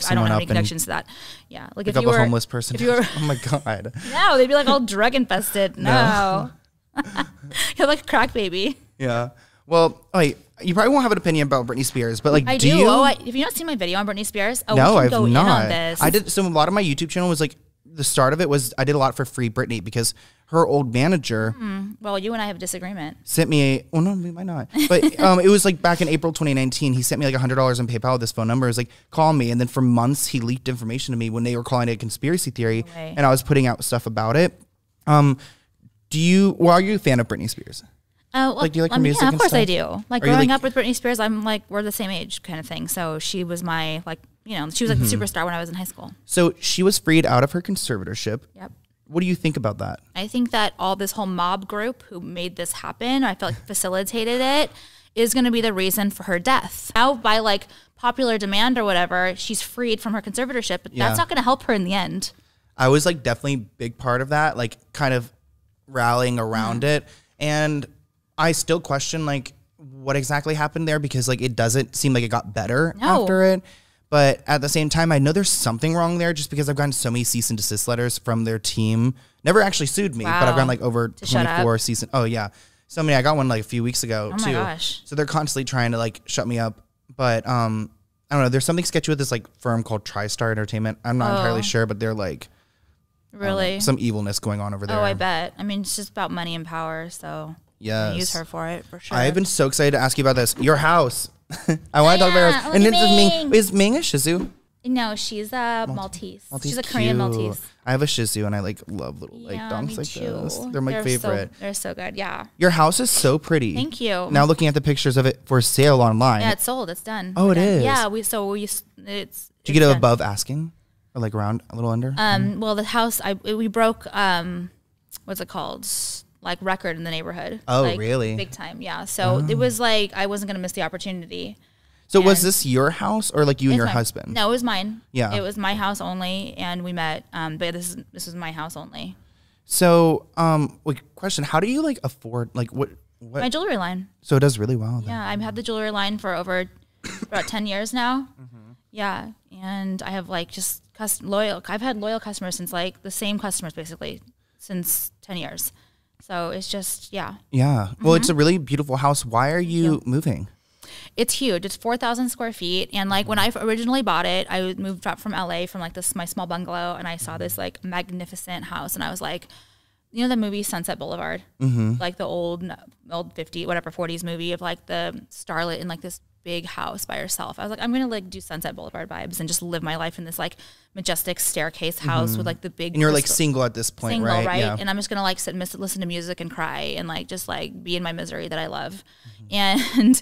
I don't have any connections to that. Yeah, like if you were a homeless person, oh my god, no, they'd be like all drug infested. No, you're like a crack baby. Yeah. Well, wait, you probably won't have an opinion about Britney Spears, but like, do you? Oh, have you not seen my video on Britney Spears? Oh, no, I've not. I did. So a lot of my YouTube channel was like the start of it was I did a lot for Free Britney because her old manager. Well, you and I have a disagreement. Sent me a. Well, no, we might not. But it was like back in April 2019. He sent me like $100 on PayPal with this phone number. It was like, call me. And then for months, he leaked information to me when they were calling it a conspiracy theory. Right. And I was putting out stuff about it. Well, are you a fan of Britney Spears? Well, like, do you like her music? Yeah, of course I do. Like growing up with Britney Spears, I'm like, we're the same age kind of thing. So she was my, like, you know, she was like the superstar when I was in high school. So she was freed out of her conservatorship. Yep. What do you think about that? I think that all this whole mob group who made this happen, I feel like facilitated it, is going to be the reason for her death. Now by like popular demand or whatever, she's freed from her conservatorship, but that's not going to help her in the end. I was like definitely a big part of that, like kind of rallying around it. And I still question like what exactly happened there because like it doesn't seem like it got better after it. But at the same time, I know there's something wrong there just because I've gotten so many cease and desist letters from their team. Never actually sued me, but I've gotten like over 24 cease and so many. I got one like a few weeks ago too. Oh my gosh. So they're constantly trying to like shut me up. But I don't know. There's something sketchy with this like firm called TriStar Entertainment. I'm not entirely sure, but they're like really some evilness going on over there. Oh, I bet. I mean, it's just about money and power. So. Yes. Use her for it, for sure. I've been so excited to ask you about this. Your house. I want to talk about her house. And is Ming a Shih Tzu? No, she's a Maltese. She's a Korean Maltese. I have a Shih Tzu and I like love little like dogs like this. They're my favorite. They're so good, yeah. Your house is so pretty. Thank you. Now looking at the pictures of it for sale online. Yeah, it's sold. It's done. Oh, it is? Yeah, Did you get it above asking? Or like around, a little under? Well, the house, we broke, what's it called? Like record in the neighborhood. Oh, like, really? Big time, yeah. So it was like I wasn't gonna miss the opportunity. So was this your house or like you and your husband? No, it was mine. Yeah, it was my house only, and we met. But this is my house only. So, like, question: how do you like afford like what? My jewelry line. So it does really well. Then. Yeah, I've had the jewelry line for over about 10 years now. Yeah, and I have like just loyal. I've had loyal customers since like the same customers basically since 10 years. So it's just, yeah. Yeah. Well, it's a really beautiful house. Why are you moving? It's huge. It's 4,000 square feet. And like when I originally bought it, I moved up from LA from like my small bungalow and I saw this like magnificent house and I was like, you know, the movie Sunset Boulevard, like the old 40s movie of like the starlet in like this big house by herself. I was like, I'm going to like do Sunset Boulevard vibes and just live my life in this like majestic staircase house with like the big. And you're like single at this point, right? Yeah. And I'm just going to like sit and listen to music and cry and like just like be in my misery that I love. And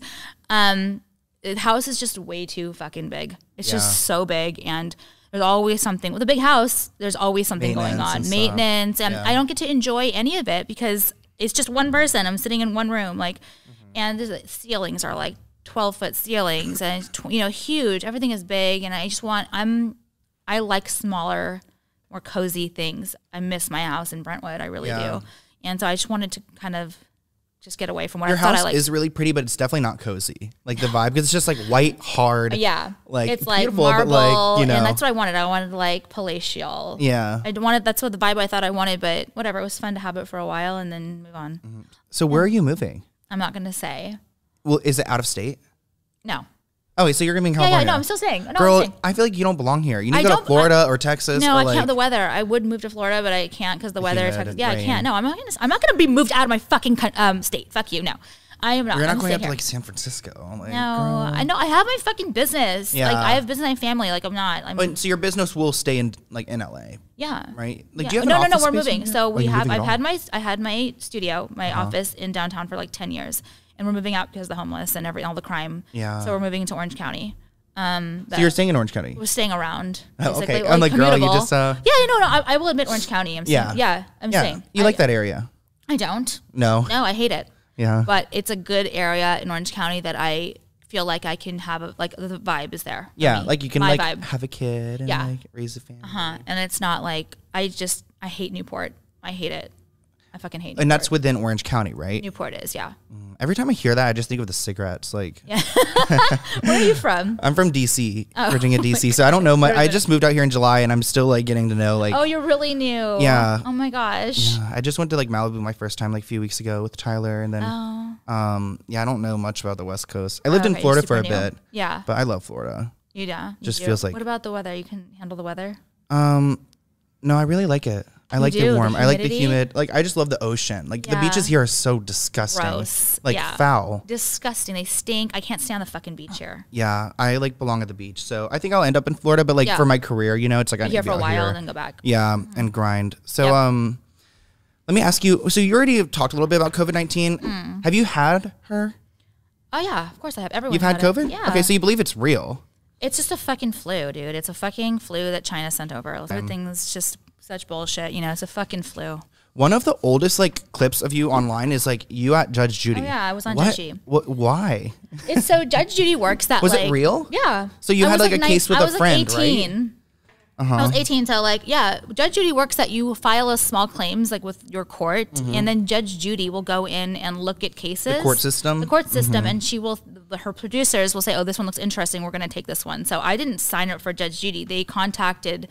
the house is just way too fucking big. It's just so big. And there's always something with a big house. There's always something going on. Maintenance. And I don't get to enjoy any of it because it's just one person. I'm sitting in one room like, and the ceilings are like 12-foot ceilings and you know, huge. Everything is big. And I just want, I like smaller, more cozy things. I miss my house in Brentwood. I really do. And so I just wanted to kind of just get away from what I thought I liked. Your house is really pretty, but it's definitely not cozy. Like the vibe, because it's just like white, hard. Yeah. Like it's like marble, like, you know. And that's what I wanted. I wanted like palatial. Yeah. I wanted, that's what the vibe I thought I wanted, but whatever. It was fun to have it for a while and then move on. So where are you moving? I'm not going to say. Well, is it out of state? No. Oh, wait, so you're going to be in California? Yeah, no, I'm still staying. No, girl, I feel like you don't belong here. You need to go to Florida or Texas. No, or I can't. The weather. I would move to Florida, but I can't because the weather. Yeah, I can't. No, I'm not going to be moved out of my fucking state. Fuck you. No, I am not. You're not going up to like San Francisco. Like, no, girl. I know. I have my fucking business. Yeah. Like I have business and family. Like I'm not. So your business will stay in like in LA. Yeah. Right. Like do you have an office? No. We're moving. So we have. I had my studio, my office in downtown for like 10 years. And we're moving out because of the homeless and all the crime. Yeah. So we're moving into Orange County. So you're staying in Orange County? We're staying around. Oh, okay. Like, I'm like, girl, you just... Yeah, no, I will admit Orange County. I'm staying. Yeah, I'm staying. You like that area? I don't. No. No, I hate it. Yeah. But it's a good area in Orange County that I feel like I can have, the vibe is there. Yeah, like you can have a kid and like raise a family. And it's not like, I hate Newport. I hate it. I fucking hate Newport. And that's within Orange County, right? Newport is, yeah. Every time I hear that, I just think of the cigarettes. Like, yeah. Where are you from? I'm from DC, Virginia, DC. So I don't know much. I just moved out here in July, and I'm still like getting to know like. Oh, you're really new. Yeah. Oh my gosh. Yeah. I just went to like Malibu my first time like a few weeks ago with Tyler, and then I don't know much about the West Coast. I lived in Florida for a bit. Yeah. But I love Florida. You do. Just feels like. What about the weather? You can handle the weather? No, I really like it. I like it warm. I like the humid. Like I just love the ocean. Like the beaches here are so disgusting. Gross. Like foul. Disgusting. They stink. I can't stand the fucking beach here. Yeah, I like belong at the beach. So I think I'll end up in Florida, but like for my career, you know, it's like I'm here for a while and then go back. Yeah, and grind. So let me ask you. So you already have talked a little bit about COVID-19. Have you had her? Oh yeah, of course I have. Everyone. You've had COVID? Yeah. Okay, so you believe it's real? It's just a fucking flu, dude. It's a fucking flu that China sent over. Everything's just. Such bullshit, you know, it's a fucking flu. One of the oldest, like, clips of you online is, like, you at Judge Judy. Oh, yeah, I was on Judge Judy. Why? It's so Judge Judy works that, Was it real? Yeah. So you had, like, a case with a friend, right? I was, like, 18. Uh-huh. I was 18, so, like, yeah, Judge Judy works that you file a small claims, like, with your court, and then Judge Judy will go in and look at cases. The court system? The court system, and she will... her producers will say, oh, this one looks interesting, we're going to take this one. So I didn't sign up for Judge Judy. They contacted...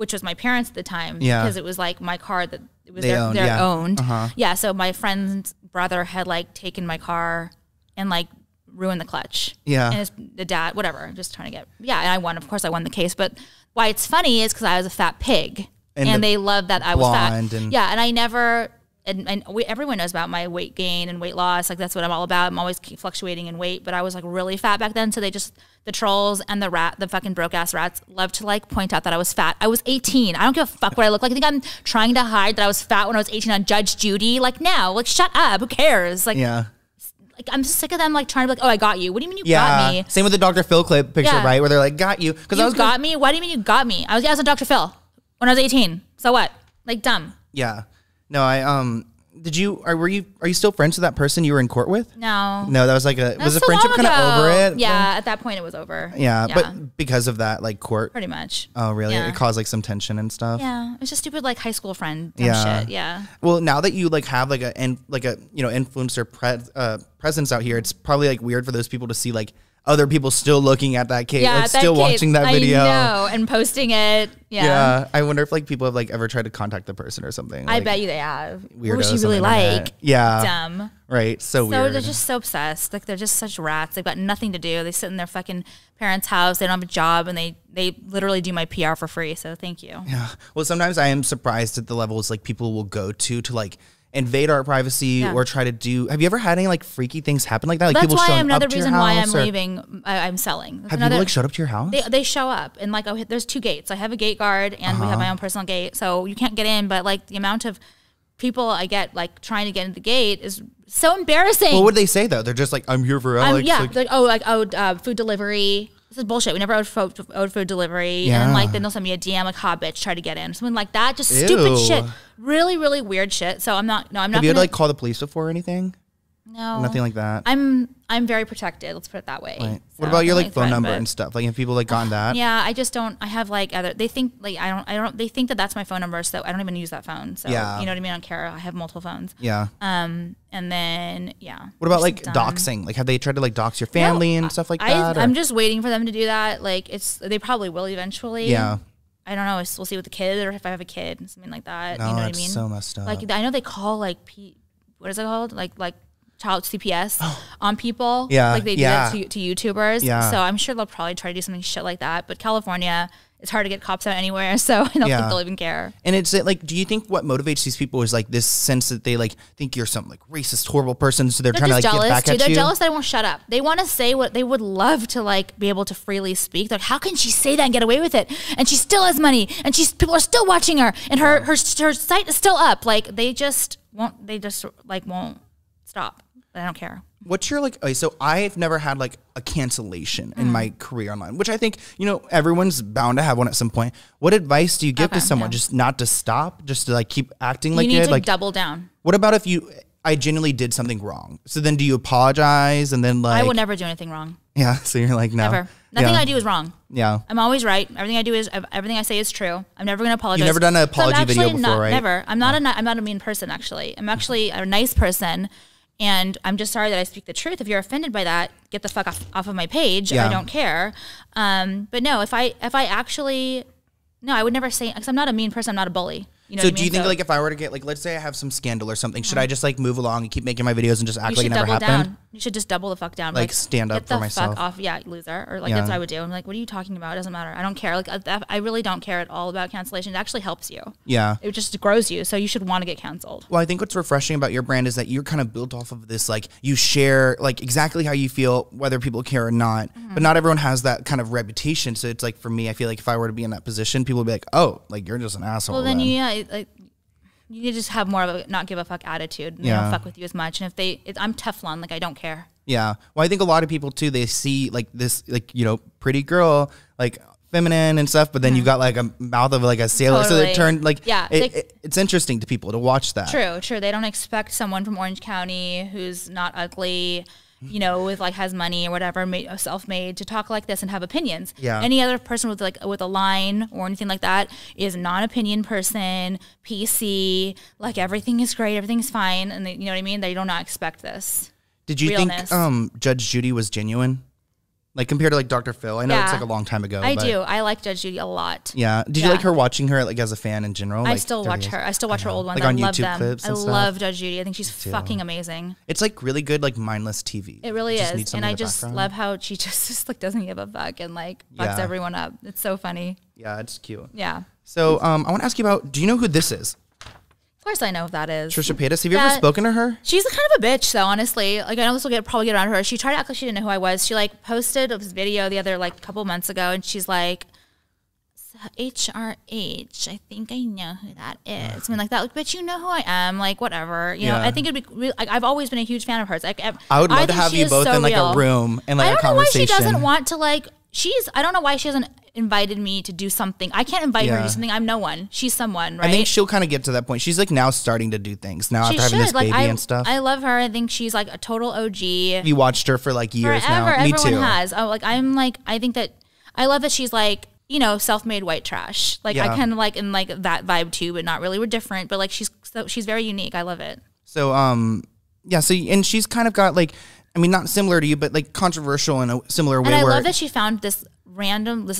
which was my parents at the time, because it was like my car that it was owned. Yeah, so my friend's brother had like taken my car and like ruined the clutch. Yeah, and his the dad, whatever. Just trying to get and I won. Of course, I won the case. But why it's funny is because I was a fat pig, and they loved that I was fat. And yeah, and I never. And everyone knows about my weight gain and weight loss. Like, that's what I'm all about. I'm always fluctuating in weight. But I was, like, really fat back then. So they just, the trolls and the fucking broke-ass rats love to, like, point out that I was fat. I was 18. I don't give a fuck what I look like. I think I'm trying to hide that I was fat when I was 18 on Judge Judy. Like, now. Like, shut up. Who cares? Like, yeah. Like, I'm sick of them, like, trying to be like, oh, I got you. What do you mean you got me? Same with the Dr. Phil clip picture, right? Where they're like, got you. You got me? Why do you mean you got me? I was on Dr. Phil when I was 18. So what? Like, dumb. Yeah. No, I are you still friends with that person you were in court with? No. No, that was like was the friendship kind of over it? Yeah, at that point it was over. Yeah, but because of that like court. Pretty much. Oh, really? Yeah. It caused like some tension and stuff. Yeah. It's just stupid like high school friend shit. Yeah. Well, now that you like have a influencer presence out here, it's probably like weird for those people to see like other people still looking at that case, watching that video. I know, and posting it. Yeah. Yeah. I wonder if like people have like ever tried to contact the person or something. I bet you they have. Weirdos. What was she really like? Yeah. Dumb. Right. So weird. So they're just so obsessed. Like they're just such rats. They've got nothing to do. They sit in their fucking parents' house. They don't have a job, and they literally do my PR for free. So thank you. Yeah. Well, sometimes I am surprised at the levels like people will go to like invade our privacy or try to do. Have you ever had any like freaky things happen like that? Like people showing up to your house? That's why another reason why I'm leaving. I'm selling. Have people like showed up to your house? They show up and like there's two gates. I have a gate guard and we have my own personal gate, so you can't get in. But like the amount of people I get like trying to get in the gate is so embarrassing. Well, what would they say though? They're just like, I'm here for Alex. Yeah, like food delivery. This is bullshit. We never owed food delivery. Yeah. And like then they'll send me a DM like, ha bitch, try to get in. Something like that. Just stupid shit. Really, really weird shit. So I'm not. Have you ever like call the police before or anything? No. Nothing like that. I'm very protected, let's put it that way. Right. So what about your like phone number and stuff? Like have people like gotten that? Yeah, I just don't have like other they think that that's my phone number, so I don't even use that phone. So you know what I mean? I don't care. I have multiple phones. Yeah. And then What about like doxing? Like have they tried to like dox your family and stuff like that? I'm just waiting for them to do that. Like they probably will eventually. Yeah. I don't know. We'll see with the kid or if I have a kid, something like that. No, you know what I mean? So messed up. Like I know they call like what is it called? Like child CPS on people. Yeah. Like they do that to YouTubers. Yeah. So I'm sure they'll probably try to do something shit like that. But California, it's hard to get cops out anywhere, so I don't think they'll even care. And it's like, do you think what motivates these people is like this sense that they like think you're some like racist, horrible person, so they're trying to like get back at you? They're jealous that I won't shut up. They want to say what they would love to like be able to freely speak. They're like, how can she say that and get away with it? And she still has money, and she's people are still watching her, and her site is still up. Like they just won't. They just like won't stop. I don't care. What's your like? So I've never had like a cancellation in my career online, which I think, you know, everyone's bound to have one at some point. What advice do you give to someone just not to stop, just to like keep acting like you need to like double down? What about if you genuinely did something wrong? So then do you apologize and then like? I will never do anything wrong. Yeah. So you're like, no. Never. Nothing I do is wrong. Yeah. I'm always right. Everything I do is, everything I say is true. I'm never going to apologize. You've never done an apology video before, right? Never. I'm not a mean person, actually. I'm actually a nice person. And I'm just sorry that I speak the truth. If you're offended by that, get the fuck off of my page. Yeah. I don't care. But no, if I actually, no, I would never say, because I'm not a mean person. I'm not a bully. You know so what I mean? Do you think like if I were to get like, let's say I have some scandal or something, should I just like move along and keep making my videos and just act like it never happened? You should just double the fuck down. Like stand up for myself. Get the fuck off. Yeah, loser. Or like that's what I would do. I'm like, what are you talking about? It doesn't matter. I don't care. Like I really don't care at all about cancellation. It actually helps you. Yeah. It just grows you. So you should want to get canceled. Well, I think what's refreshing about your brand is that you're kind of built off of this. Like you share like exactly how you feel, whether people care or not. But not everyone has that kind of reputation. So it's like for me, I feel like if I were to be in that position, people would be like, oh, like you're just an asshole. Well, then like you just have more of a not give a fuck attitude. And they don't fuck with you as much. And if they, I'm Teflon. Like I don't care. Yeah. Well, I think a lot of people too. They see like this, like you know, pretty girl, like feminine and stuff. But then you've got like a mouth of like a sailor. Totally. So they turn like it's interesting to people to watch that. True. True. They don't expect someone from Orange County who's not ugly, you know, with like has money or whatever, self-made, to talk like this and have opinions. Yeah. Any other person with like with a line or anything like that is non-opinion person, PC, like everything is great, everything is fine, and they, you know what I mean. They do not expect this. Did you think Judge Judy was genuine? Like compared to like Dr. Phil, I know it's like a long time ago. I do. I like Judge Judy a lot. Yeah. Did you like her watching her like as a fan in general? I still watch her. I still watch her old ones. Like on YouTube clips and stuff. I love Judge Judy. I think she's fucking amazing. It's like really good like mindless TV. It really is. And I just love how she just like doesn't give a fuck and like fucks everyone up. It's so funny. Yeah, it's cute. Yeah. So I want to ask you about, do you know who this is? Of course I know who that is. Trisha Paytas. Have you ever spoken to her? She's kind of a bitch, though, honestly. Like, I know this will probably get around her. She tried to act like she didn't know who I was. She, like, posted this video the other, like, couple months ago, and she's like, HRH, I think I know who that is. I mean, like that, like, but you know who I am, like, whatever. You know, I think it'd be, like, I've always been a huge fan of hers. Like, I would love to have you both in, like, a room and, like, a conversation. I don't know why she doesn't want to, like, I don't know why she hasn't invited me to do something. I can't invite her to do something. I'm no one. She's someone, right? I think she'll kind of get to that point. She's like now starting to do things now after having this baby and stuff. I love her. I think she's like a total OG. You watched her for like years now. Me too. Everyone has. Oh, like I'm like I think that I love that she's like, you know, self-made white trash. Like I kind of like in like that vibe too, but not really. We're different, but like she's very unique. I love it. So yeah. So and she's kind of got like. I mean, not similar to you, but like controversial in a similar way. And I love that she found this random, this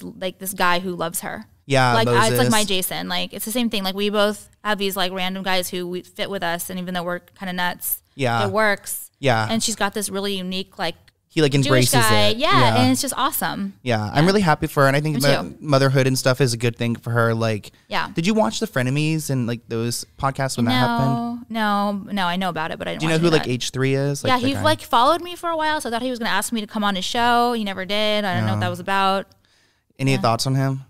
guy who loves her. Yeah, like it's like my Jason. Like it's the same thing. Like we both have these like random guys who fit with us, and even though we're kind of nuts, it works. Yeah, and she's got this really unique like. He like embraces it. Yeah, and it's just awesome. Yeah, I'm really happy for her, and I think motherhood and stuff is a good thing for her. Like, did you watch the Frenemies and like those podcasts when that happened? No, I know about it, but I didn't. Do you know who like H3 is? Like, yeah, he like followed me for a while, so I thought he was gonna ask me to come on his show. He never did. I don't know what that was about. Any thoughts on him?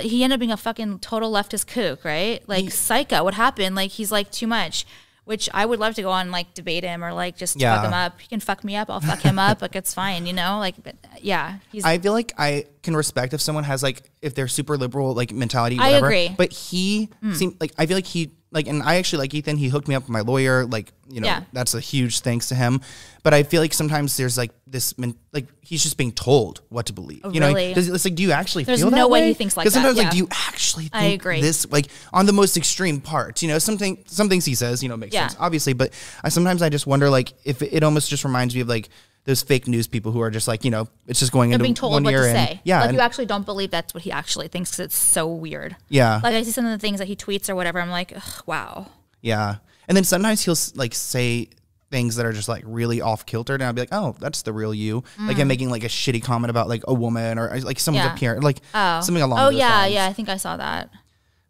He ended up being a fucking total leftist kook, right? Like psycho. What happened? Like he's like too much. Which I would love to go on and, like, debate him or, like, just fuck him up. He can fuck me up. I'll fuck him up. Like, it's fine, you know? Like, but, yeah. I feel like I can respect if someone has, like, if they're super liberal, like, mentality, whatever. I agree. But he seemed, like, I feel like he, like, and I actually like Ethan. He hooked me up with my lawyer. Like, you know, that's a huge thanks to him. But I feel like sometimes there's, like, this, like, he's just being told what to believe. You know, like, it's like, do you actually feel that way? There's no way he thinks like that. Because sometimes, like, do you actually think this, like, on the most extreme parts, you know, some things he says, you know, makes sense, obviously. But sometimes I just wonder, like, if it almost just reminds me of, like, those fake news people who are just like, you know, it's just going into being told what to say. Yeah, like you actually don't believe that's what he actually thinks because it's so weird. Yeah. Like I see some of the things that he tweets or whatever. I'm like, ugh, wow. Yeah. And then sometimes he'll like say things that are just like really off kilter, and I'd be like, oh, that's the real you. Like I'm making like a shitty comment about like a woman or like someone's appearance, like something along those lines. Yeah, I think I saw that.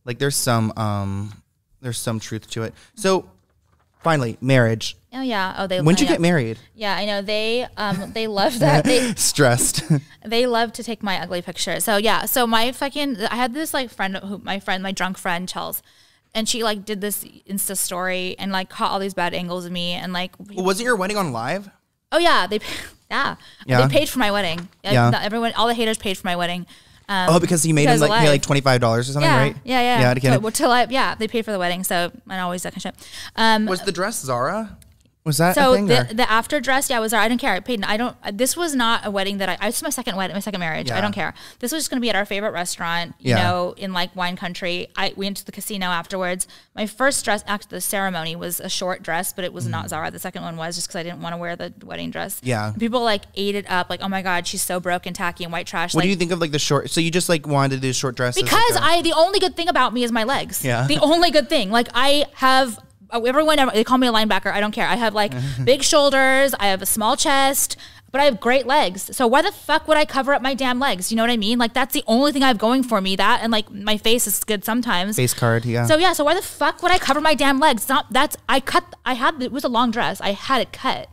Like there's some truth to it. So finally, marriage. Oh yeah. Oh, they. When'd you get married? Yeah, I know they love that. They, stressed. They love to take my ugly picture. So yeah. So my fucking I had this like friend who my drunk friend Chels, and she like did this Insta story and like caught all these bad angles of me and like. Wasn't your wedding on live? Oh yeah, they they paid for my wedding. Yeah. Everyone, all the haters paid for my wedding. Oh, because you made him like pay like $25 or something, right? Yeah. Yeah, they paid for the wedding, so I always that kind of shit. Was the dress Zara? Was that so? A thing, the after dress, yeah, it was Zara. I didn't care. I paid. I don't. This was not a wedding that I. This is my second wedding, my second marriage. Yeah. I don't care. This was just gonna be at our favorite restaurant, you know, in like wine country. We went to the casino afterwards. My first dress after the ceremony was a short dress, but it was not Zara. The second one was just because I didn't want to wear the wedding dress. Yeah, and people like ate it up. Like, oh my god, she's so broke and tacky and white trash. What do you think of like the short? So you just like wanted to do short dresses because like the only good thing about me is my legs. Yeah, the only good thing. Like I have. Everyone, they call me a linebacker. I don't care. I have like big shoulders. I have a small chest, but I have great legs. So why the fuck would I cover up my damn legs? You know what I mean? Like that's the only thing I have going for me. That and like my face is good sometimes. Face card, yeah. So yeah, so why the fuck would I cover my damn legs? It's not that's I had it was a long dress. I had it cut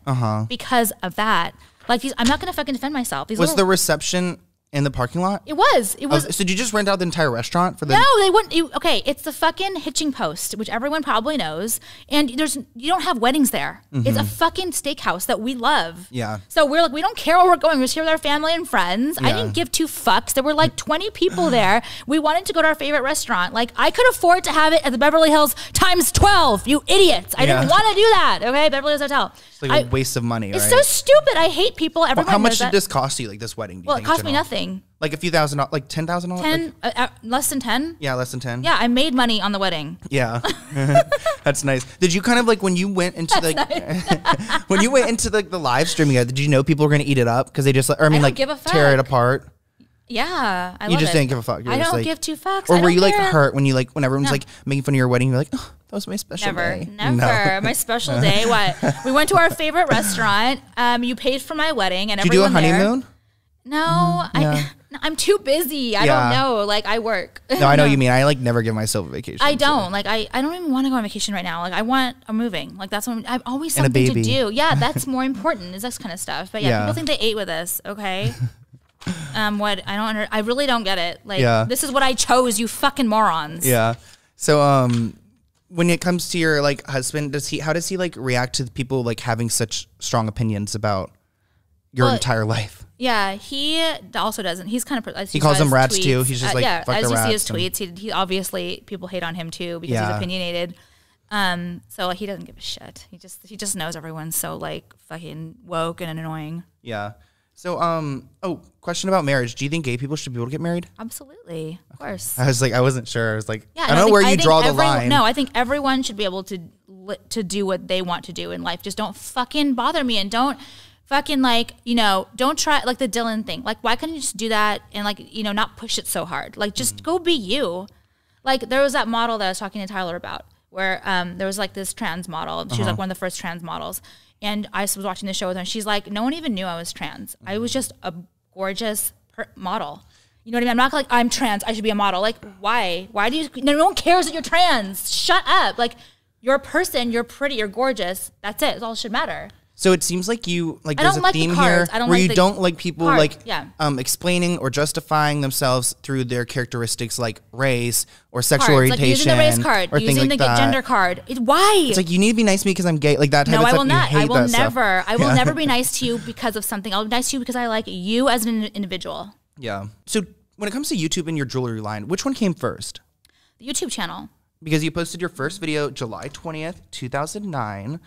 because of that. Like these, I'm not gonna fucking defend myself. These was the reception. In the parking lot? It was. It was. Oh, so did you just rent out the entire restaurant for the? No, they wouldn't. Okay, it's the fucking Hitching Post, which everyone probably knows. And there's you don't have weddings there. It's a fucking steakhouse that we love. Yeah. So we're like, we don't care where we're going. We're just here with our family and friends. Yeah. I didn't give two fucks. There were like 20 people there. We wanted to go to our favorite restaurant. Like I could afford to have it at the Beverly Hills times 12. You idiots! I didn't want to do that. Okay, Beverly Hills Hotel. It's like a waste of money. It's so stupid. I hate people. Everyone. Well, how much did this cost you? Like this wedding? Well, it cost me nothing. Like a few thousand, like $10,000? Less than 10? Yeah, less than 10. Yeah, I made money on the wedding. Yeah. That's nice. Did you kind of like when you went into when you went into like the live streaming, did you know people were going to eat it up? Because they just, or I mean like tear it apart. Yeah, I love it. You just didn't give a fuck. I don't give two fucks. Or were you like hurt when you like, when everyone's like making fun of your wedding, you're like, oh, that was my special day. Never. My special day, what? We went to our favorite restaurant. You paid for my wedding and everyone there. Did you do a honeymoon? No, I'm too busy. I don't know. Like I work. No, I know you mean. I like never give myself a vacation. I don't like. I don't even want to go on vacation right now. Like I want I'm moving. Like that's what I've always something to do. Yeah, that's more important. Is this kind of stuff. But yeah, people think they ate with us. Okay. What I don't. I really don't get it. Like this is what I chose. You fucking morons. Yeah. So when it comes to your like husband, does he? How does he like react to people like having such strong opinions about your entire life? Yeah, he also doesn't. He's kind of he calls them rats too. He's just like fuck the rats. As you see his tweets, he obviously people hate on him too because he's opinionated. So he doesn't give a shit. He just knows everyone's so like fucking woke and annoying. Yeah. So oh, question about marriage. Do you think gay people should be able to get married? Absolutely, of course. I was like I wasn't sure. I was like I don't know where you draw the line. No, I think everyone should be able to do what they want to do in life. Just don't fucking bother me and don't. Fucking like, you know, don't try like the Dylan thing. Like, why couldn't you just do that and like, you know, not push it so hard? Like, just go be you. Like, there was that model that I was talking to Tyler about where there was like this trans model. She was like one of the first trans models. And I was watching the show with her and she's like, no one even knew I was trans. I was just a gorgeous model. You know what I mean? I'm not like, I'm trans. I should be a model. Like, why? Why do you, no one cares that you're trans. Shut up. Like, you're a person. You're pretty. You're gorgeous. That's it. It's all that should matter. So it seems like you like there's a theme here where you don't like people like explaining or justifying themselves through their characteristics like race or sexual orientation, like using the race card, using the gender card. Why? It's like you need to be nice to me because I'm gay. Like that. No, I will not. I will never. I will never be nice to you because of something. I'll be nice to you because I like you as an individual. Yeah. So when it comes to YouTube and your jewelry line, which one came first? The YouTube channel. Because you posted your first video July 20th, 2009,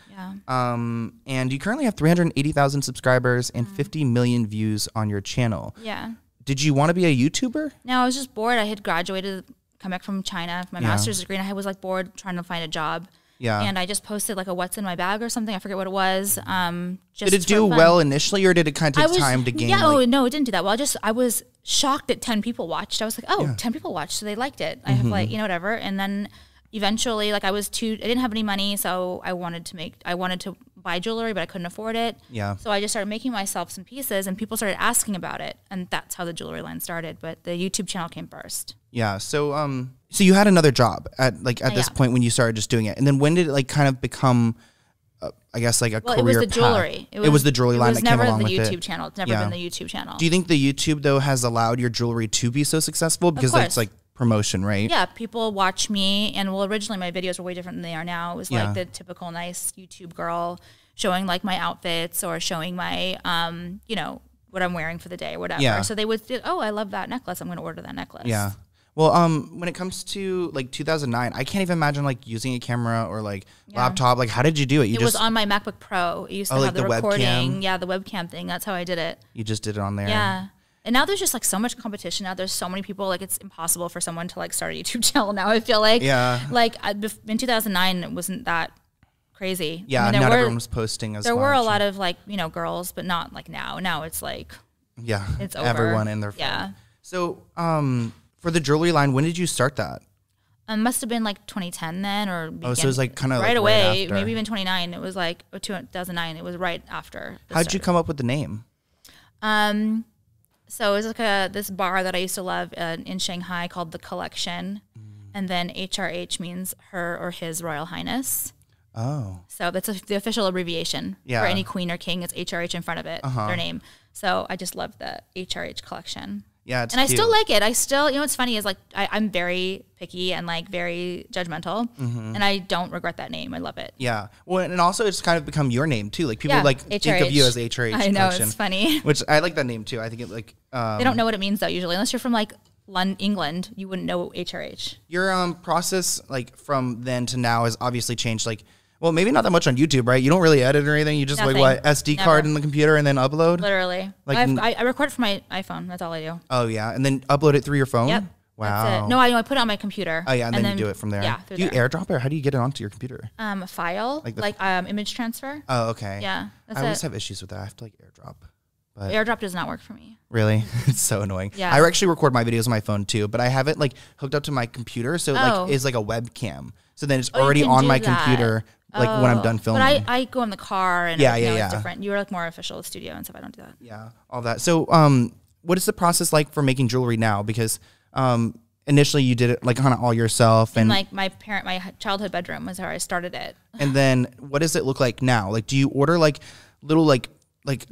and you currently have 380,000 subscribers and 50 million views on your channel. Yeah. Did you want to be a YouTuber? No, I was just bored. I had graduated, come back from China, my master's degree, and I was like bored trying to find a job. Yeah. And I just posted like a "What's in my bag" or something. I forget what it was. Just did it do well initially, or did it kind of take time to gain? Yeah. Like, oh no, it didn't do that well. I was shocked that 10 people watched. I was like, oh, 10 people watched, so they liked it. I have like, you know, whatever. And then eventually, like I didn't have any money, so I wanted to buy jewelry, but I couldn't afford it. Yeah. So I just started making myself some pieces, and people started asking about it, and that's how the jewelry line started. But the YouTube channel came first. Yeah. So so you had another job at this point when you started just doing it, and then when did it kind of become, I guess, like a career path? Well, it was the jewelry. It was the jewelry line that came along with it. It was never the YouTube channel. It's never been the YouTube channel. Do you think the YouTube though has allowed your jewelry to be so successful because it's like promotion, right? Yeah, people watch me, and well, originally my videos were way different than they are now. It was like the typical nice YouTube girl showing like my outfits or showing my, you know, what I'm wearing for the day or whatever. Yeah. So they would say, oh, I love that necklace, I'm going to order that necklace. Yeah. Well, when it comes to like 2009, I can't even imagine like using a camera or like laptop. Like, how did you do it? It was on my MacBook Pro. It used to have the recording. Webcam. Yeah, the webcam thing. That's how I did it. You just did it on there. Yeah. And now there's just like so much competition. Now there's so many people. Like, it's impossible for someone to like start a YouTube channel now, I feel like. Yeah. Like in 2009, it wasn't that crazy. Yeah, I mean, not everyone was posting as much. There were a lot of like, you know, girls, but not like now. Now it's like, yeah, it's over. Everyone in their phone. Yeah. So, for the jewelry line, when did you start that? Must have been like 2010 then, or so it was like kind of right away, after. Maybe even 29. It was like 2009. It was right after. How'd you come up with the name? So it was like this bar that I used to love in Shanghai called The Collection, and then HRH means her or his Royal Highness. Oh, so that's the official abbreviation for any queen or king. It's HRH in front of it, their name. So I just loved the HRH Collection. Yeah, it's cute. I still like it. I still, you know, what's funny is like I'm very picky and like very judgmental, and I don't regret that name. I love it. Yeah, well, and also it's kind of become your name too. Like people like think of you as HRH. I know, it's funny. Which I like that name too. I think it like they don't know what it means though usually, unless you're from like England, you wouldn't know HRH. Your process like from then to now has obviously changed. Like, well, maybe not that much on YouTube, right? You don't really edit or anything. You just like SD card in the computer and then upload. Literally, like I record it from my iPhone. That's all I do. Oh yeah, and then upload it through your phone. Yep. Wow. That's it. No, I put it on my computer. Oh yeah, and then you do it from there. Yeah. Do you AirDrop it, or how do you get it onto your computer? A file, like image transfer. Oh okay. Yeah. That's I always have issues with that. I have to like AirDrop. But AirDrop does not work for me. Really? It's so annoying. Yeah. I actually record my videos on my phone too, but I have it like hooked up to my computer, so it like is like a webcam. So then it's already on my computer. Like when I'm done filming. But I go in the car and it's different. You were like more official at the studio and stuff. I don't do that. Yeah, all that. So what is the process like for making jewelry now? Because initially you did it like kind of all yourself. And like my childhood bedroom was where I started it. And then what does it look like now? Like do you order like little like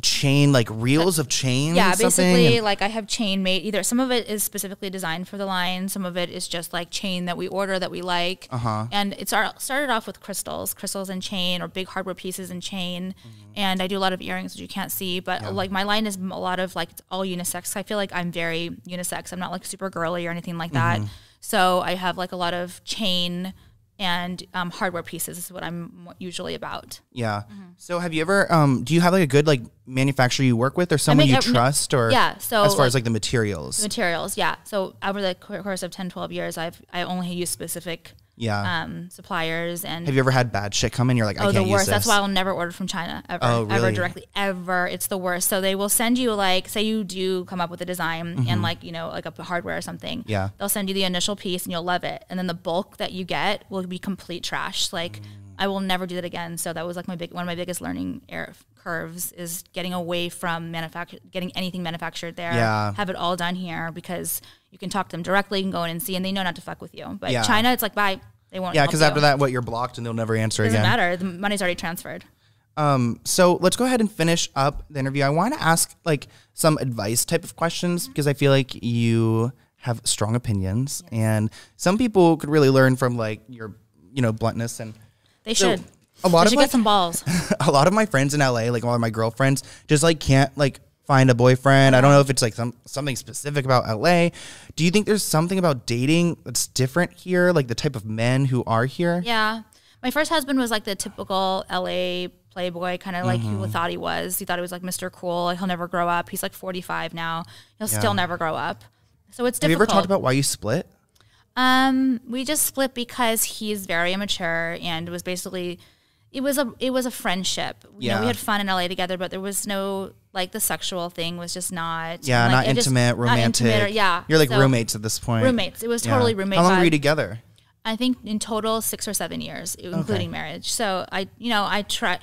chain, like reels of chains? Yeah, basically like I have chain made. Either some of it is specifically designed for the line. Some of it is just like chain that we order that we like. And it started off with crystals and chain, or big hardware pieces and chain. And I do a lot of earrings, which you can't see, but like my line is a lot of like, it's all unisex. I feel like I'm very unisex. I'm not like super girly or anything like that. So I have like a lot of chain and hardware pieces is what I'm usually about. Yeah. So have you ever, do you have like a good like manufacturer you work with or someone you trust or? Yeah. So as far as like the materials. Materials. Yeah. So over the course of 10, 12 years, I only use specific suppliers. And have you ever had bad shit come in? You're like, I can't use this. That's why I'll never order from China ever, ever directly, ever. It's the worst. So they will send you like, say you do come up with a design and like, you know, like a hardware or something. Yeah. They'll send you the initial piece and you'll love it. And then the bulk that you get will be complete trash. Like I will never do that again. So that was like one of my biggest learning curves is getting away from getting anything manufactured there. Yeah. Have it all done here because you can talk to them directly, you can go in and see, and they know not to fuck with you. But China, it's like, bye. They won't. Yeah, because after that, you're blocked and they'll never answer again. It doesn't matter. The money's already transferred. So let's go ahead and finish up the interview. I want to ask like some advice type of questions because I feel like you have strong opinions and some people could really learn from like your, you know, bluntness and they should. A lot of get some balls. A lot of my friends in LA, like all of my girlfriends, just like can't like find a boyfriend. I don't know if it's like something specific about LA. Do you think there's something about dating that's different here? Like the type of men who are here? Yeah. My first husband was like the typical LA playboy kind of like who thought he was. He thought he was like Mr. Cool. Like he'll never grow up. He's like 45 now. He'll still never grow up. So it's difficult. Have you ever talked about why you split? We just split because he's very immature and was basically... It was a friendship. You know, we had fun in LA together, but there was no like the sexual thing was just not like, not intimate, romantic. Not intimate or, you're like roommates at this point. Roommates. It was totally roommate. How long were you together? I think in total 6 or 7 years, including marriage. So I kind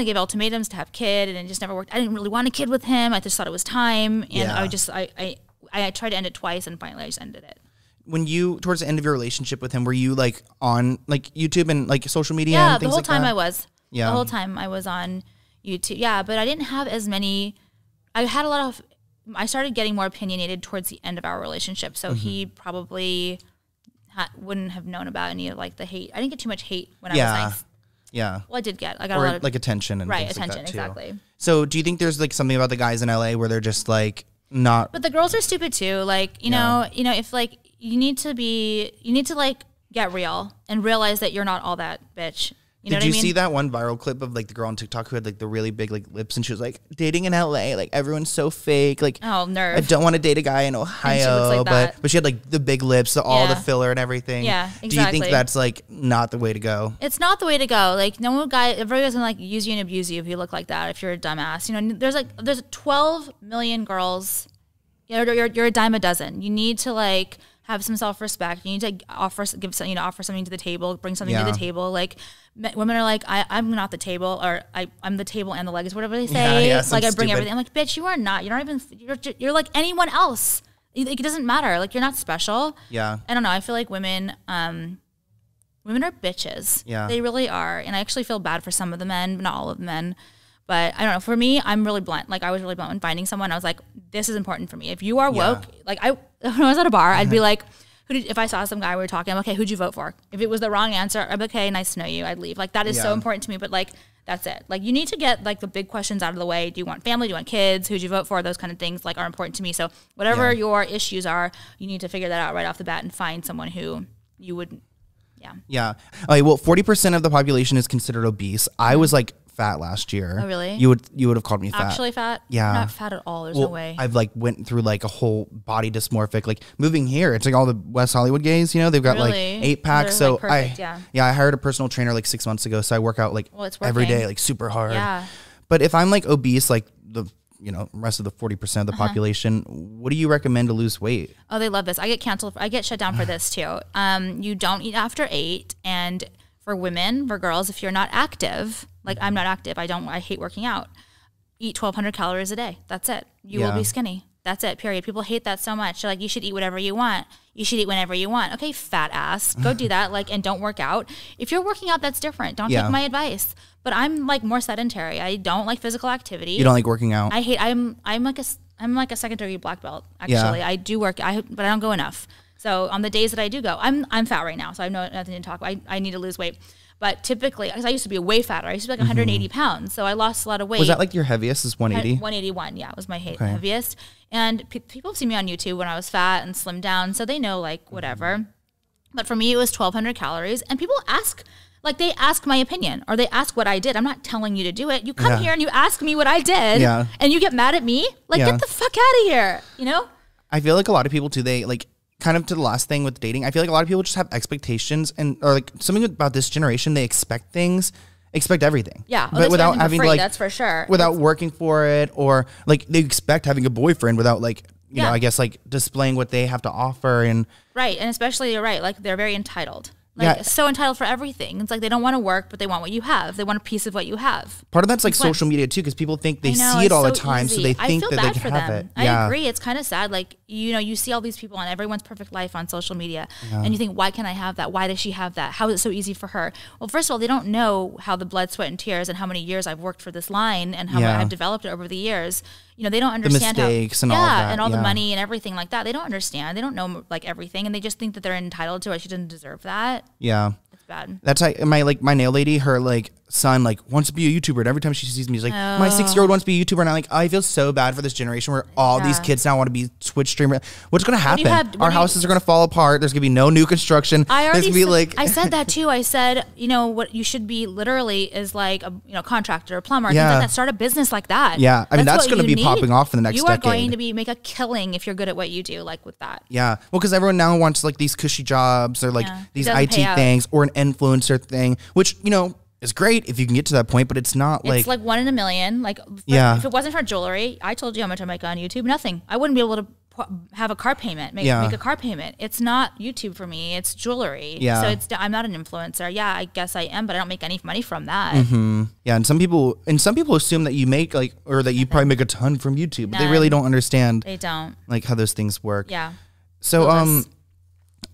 of gave ultimatums to have a kid, and it just never worked. I didn't really want a kid with him. I just thought it was time, and I tried to end it twice, and finally I just ended it. When you, towards the end of your relationship with him, were you like on like YouTube and like social media? Yeah, and things like that? The whole time I was on YouTube. Yeah, but I didn't have as many. I started getting more opinionated towards the end of our relationship, so he probably wouldn't have known about any of like the hate. I didn't get too much hate when I was nice. Yeah. Well, I did get. I got a lot of like attention and things attention like that, exactly. So do you think there's like something about the guys in LA where they're just like not? But the girls are stupid too. Like you know, if like you need to like get real and realize that you're not all that bitch. Did you see that one viral clip of like the girl on TikTok who had like the really big like lips, and she was like, dating in LA, like everyone's so fake, like I don't want to date a guy in Ohio, like but she had like the big lips, all the filler and everything. Yeah, exactly. Do you think that's like not the way to go? It's not the way to go. Like everybody's gonna like use you and abuse you if you look like that, if you're a dumbass. You know, there's 12 million girls. You're a dime a dozen. You need to like have some self-respect. You need to offer something to the table, bring something to the table. Like women are like, I'm not the table, or I'm the table and the legs, whatever they say. Like I bring everything. I'm like, bitch, you are not. You're not even. You're like anyone else. It doesn't matter. Like you're not special. Yeah. I don't know. I feel like women. Women are bitches. Yeah. They really are. And I actually feel bad for some of the men, but not all of the men. But I don't know. For me, I'm really blunt. Like I was really blunt when finding someone. I was like, this is important for me. If you are woke, like when I was at a bar, I'd be like, if I saw some guy we were talking, I'm okay, who'd you vote for? If it was the wrong answer, I'm okay, nice to know you. I'd leave. Like that is so important to me. But like that's it. Like you need to get like the big questions out of the way. Do you want family? Do you want kids? Who'd you vote for? Those kind of things like are important to me. So whatever your issues are, you need to figure that out right off the bat and find someone who you would. Yeah. Yeah. Okay, well, 40% of the population is considered obese. I was like fat last year. Oh really? You would have called me fat. Actually fat? Yeah. I'm not fat at all. There's no way. I've like went through like a whole body dysmorphic, like moving here. It's like all the West Hollywood gays, you know, they've got like 8-packs. So like perfect, I hired a personal trainer like 6 months ago. So I work out like every day, like super hard. Yeah. But if I'm like obese, like the rest of the 40% of the population, what do you recommend to lose weight? Oh, they love this. I get canceled. I get shut down for this too. You don't eat after 8, and for women, for girls, if you're not active. Like I'm not active. I hate working out. Eat 1,200 calories a day. That's it. You will be skinny. That's it. Period. People hate that so much. They're like, you should eat whatever you want. You should eat whenever you want. Okay, fat ass. Go do that. Like, and don't work out. If you're working out, that's different. Don't take my advice. But I'm like more sedentary. I don't like physical activity. You don't like working out. I hate. I'm like a second-degree black belt. Actually, I do work. But I don't go enough. So on the days that I do go, I'm fat right now. So I have nothing to talk about. I need to lose weight. But typically, because I used to be way fatter. I used to be like 180 pounds. So I lost a lot of weight. Was that like your heaviest is 180? 181, yeah. It was my heaviest. And people have seen me on YouTube when I was fat and slimmed down. So they know like whatever. But for me, it was 1,200 calories. And people ask, like they ask my opinion or they ask what I did. I'm not telling you to do it. You come here and you ask me what I did and you get mad at me. Like get the fuck out of here, you know? I feel like a lot of people too, they like, kind of to the last thing with dating, I feel like a lot of people just have expectations and or like something about this generation, they expect things, expect everything. Yeah. But without having to like, that's for sure. Without working for it or like they expect having a boyfriend without like, you know, I guess like displaying what they have to offer and. Right. And especially you're right. Like they're very entitled. Like so entitled for everything. It's like they don't want to work, but they want what you have. They want a piece of what you have. Part of that's like social media too, because people think they see it all the time, so they think that they can have it. I agree. It's kind of sad. Like you see all these people and everyone's perfect life on social media, and you think, why can't I have that? Why does she have that? How is it so easy for her? Well, first of all, they don't know how the blood, sweat, and tears, and how many years I've worked for this line, and how I've developed it over the years. You know, they don't understand the mistakes and all that. And all the money and everything like that. They don't understand. They don't know like everything, and they just think that they're entitled to it. She doesn't deserve that. Yeah, it's bad. That's like my nail lady. Her like son like wants to be a YouTuber, and every time she sees me, he's like, my 6-year-old wants to be a YouTuber, and I'm like, I feel so bad for this generation where all these kids now want to be Twitch streamer. What's gonna happen? Our houses are gonna fall apart. There's gonna be no new construction. I said that too. I said, you know what you should be literally is like a contractor, a plumber, things like that. Start a business like that. Yeah, I mean that's gonna be popping off in the next decade. You are going to be make a killing if you're good at what you do, like with that. Yeah, well, because everyone now wants like these cushy jobs or like these IT things or an influencer thing, which it's great if you can get to that point, but it's not like... It's like 1 in a million. Like, if it wasn't for jewelry, I told you how much I make on YouTube. Nothing. I wouldn't be able to have a car payment, make a car payment. It's not YouTube for me. It's jewelry. Yeah. So it's, I'm not an influencer. Yeah, I guess I am, but I don't make any money from that. Mm-hmm. Yeah. And some people assume that you make like, or that you probably make a ton from YouTube, but they really don't understand. They don't like how those things work. Yeah. So,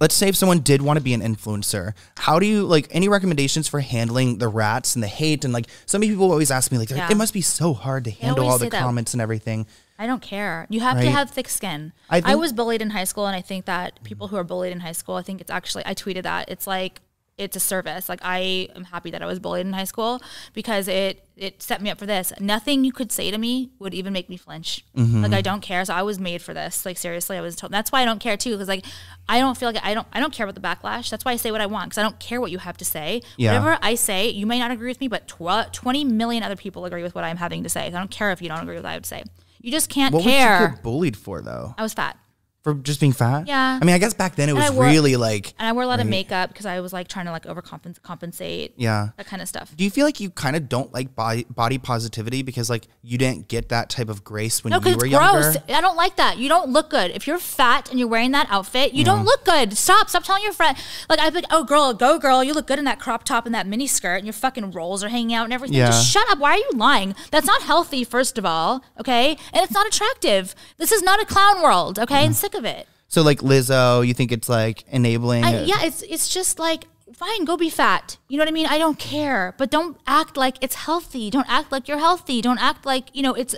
let's say if someone did want to be an influencer, how do you, like, any recommendations for handling the rats and the hate? And like, so many people always ask me like, it must be so hard to handle all the comments and everything. I don't care. You have to have thick skin. I was bullied in high school, and I think that people who are bullied in high school, I think it's actually, I tweeted that. It's like, it's a service. Like, I am happy that I was bullied in high school because it set me up for this. Nothing you could say to me would even make me flinch. Mm-hmm. Like, I don't care. So I was made for this. Like, seriously, I was told. That's why I don't care too, because like, I don't feel like I don't care about the backlash. That's why I say what I want, because I don't care what you have to say. Yeah. Whatever I say, you may not agree with me, but 20 million other people agree with what I'm having to say. So I don't care if you don't agree with what I would say. You just can't care. What would you get bullied for, though? I was fat. For just being fat? Yeah. I mean, I guess back then it was really like... And I wore a lot of makeup because I was like trying to like overcompensate. Yeah. That kind of stuff. Do you feel like you kind of don't like body positivity because like you didn't get that type of grace when you were younger? No, because it's gross. I don't like that. You don't look good. If you're fat and you're wearing that outfit, you don't look good. Stop. Stop telling your friend. Like, I'd be like, oh, girl, go, girl. You look good in that crop top and that mini skirt and your fucking rolls are hanging out and everything. Yeah. Just shut up. Why are you lying? That's not healthy, first of all. Okay? And it's not attractive. This is not a clown world. Okay? Instead of it. So like Lizzo, you think it's like enabling? Yeah, it's just like, fine, go be fat. You know what I mean? I don't care, but don't act like it's healthy. Don't act like you're healthy. Don't act like, you know, it's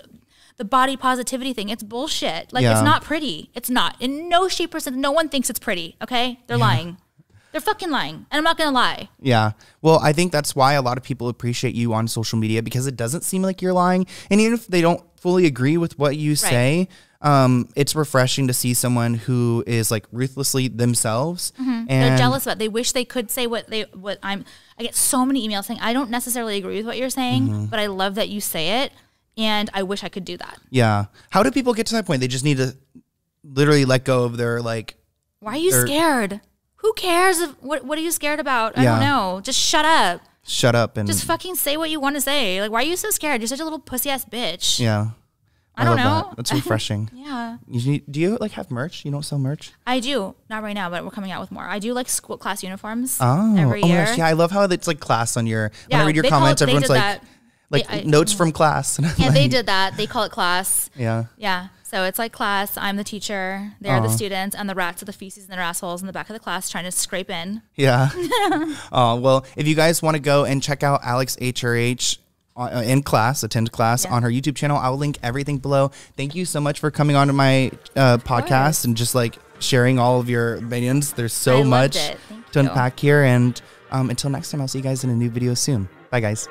the body positivity thing. It's bullshit. Like it's not pretty. It's not. In no shape or sense, no one thinks it's pretty. Okay? They're lying. They're fucking lying. And I'm not going to lie. Yeah. Well, I think that's why a lot of people appreciate you on social media, because it doesn't seem like you're lying. And even if they don't fully agree with what you say, it's refreshing to see someone who is like ruthlessly themselves. Mm-hmm. And they're jealous about it. They wish they could say what I get so many emails saying, I don't necessarily agree with what you're saying, but I love that you say it. And I wish I could do that. Yeah. How do people get to that point? They just need to literally let go of their like, why are you scared? Who cares? What are you scared about? I don't know. Just shut up. Shut up. And just fucking say what you want to say. Like, why are you so scared? You're such a little pussy ass bitch. Yeah. I don't know. That's refreshing. Yeah. Do you like have merch? You don't sell merch? I do. Not right now, but we're coming out with more. I do like school class uniforms every year. Gosh, yeah, I love how it's like class on your, when I read your comments, everyone's like notes from class. And yeah, like, they did that. They call it class. Yeah. Yeah. So it's like class. I'm the teacher. They're the students, and the rats are the feces and their assholes in the back of the class trying to scrape in. Yeah. Well, if you guys want to go and check out Alex HRH in class, attend class on her YouTube channel, I will link everything below. Thank you so much for coming on to my podcast and just like sharing all of your opinions. There's so much to unpack here. And until next time, I'll see you guys in a new video soon. Bye, guys.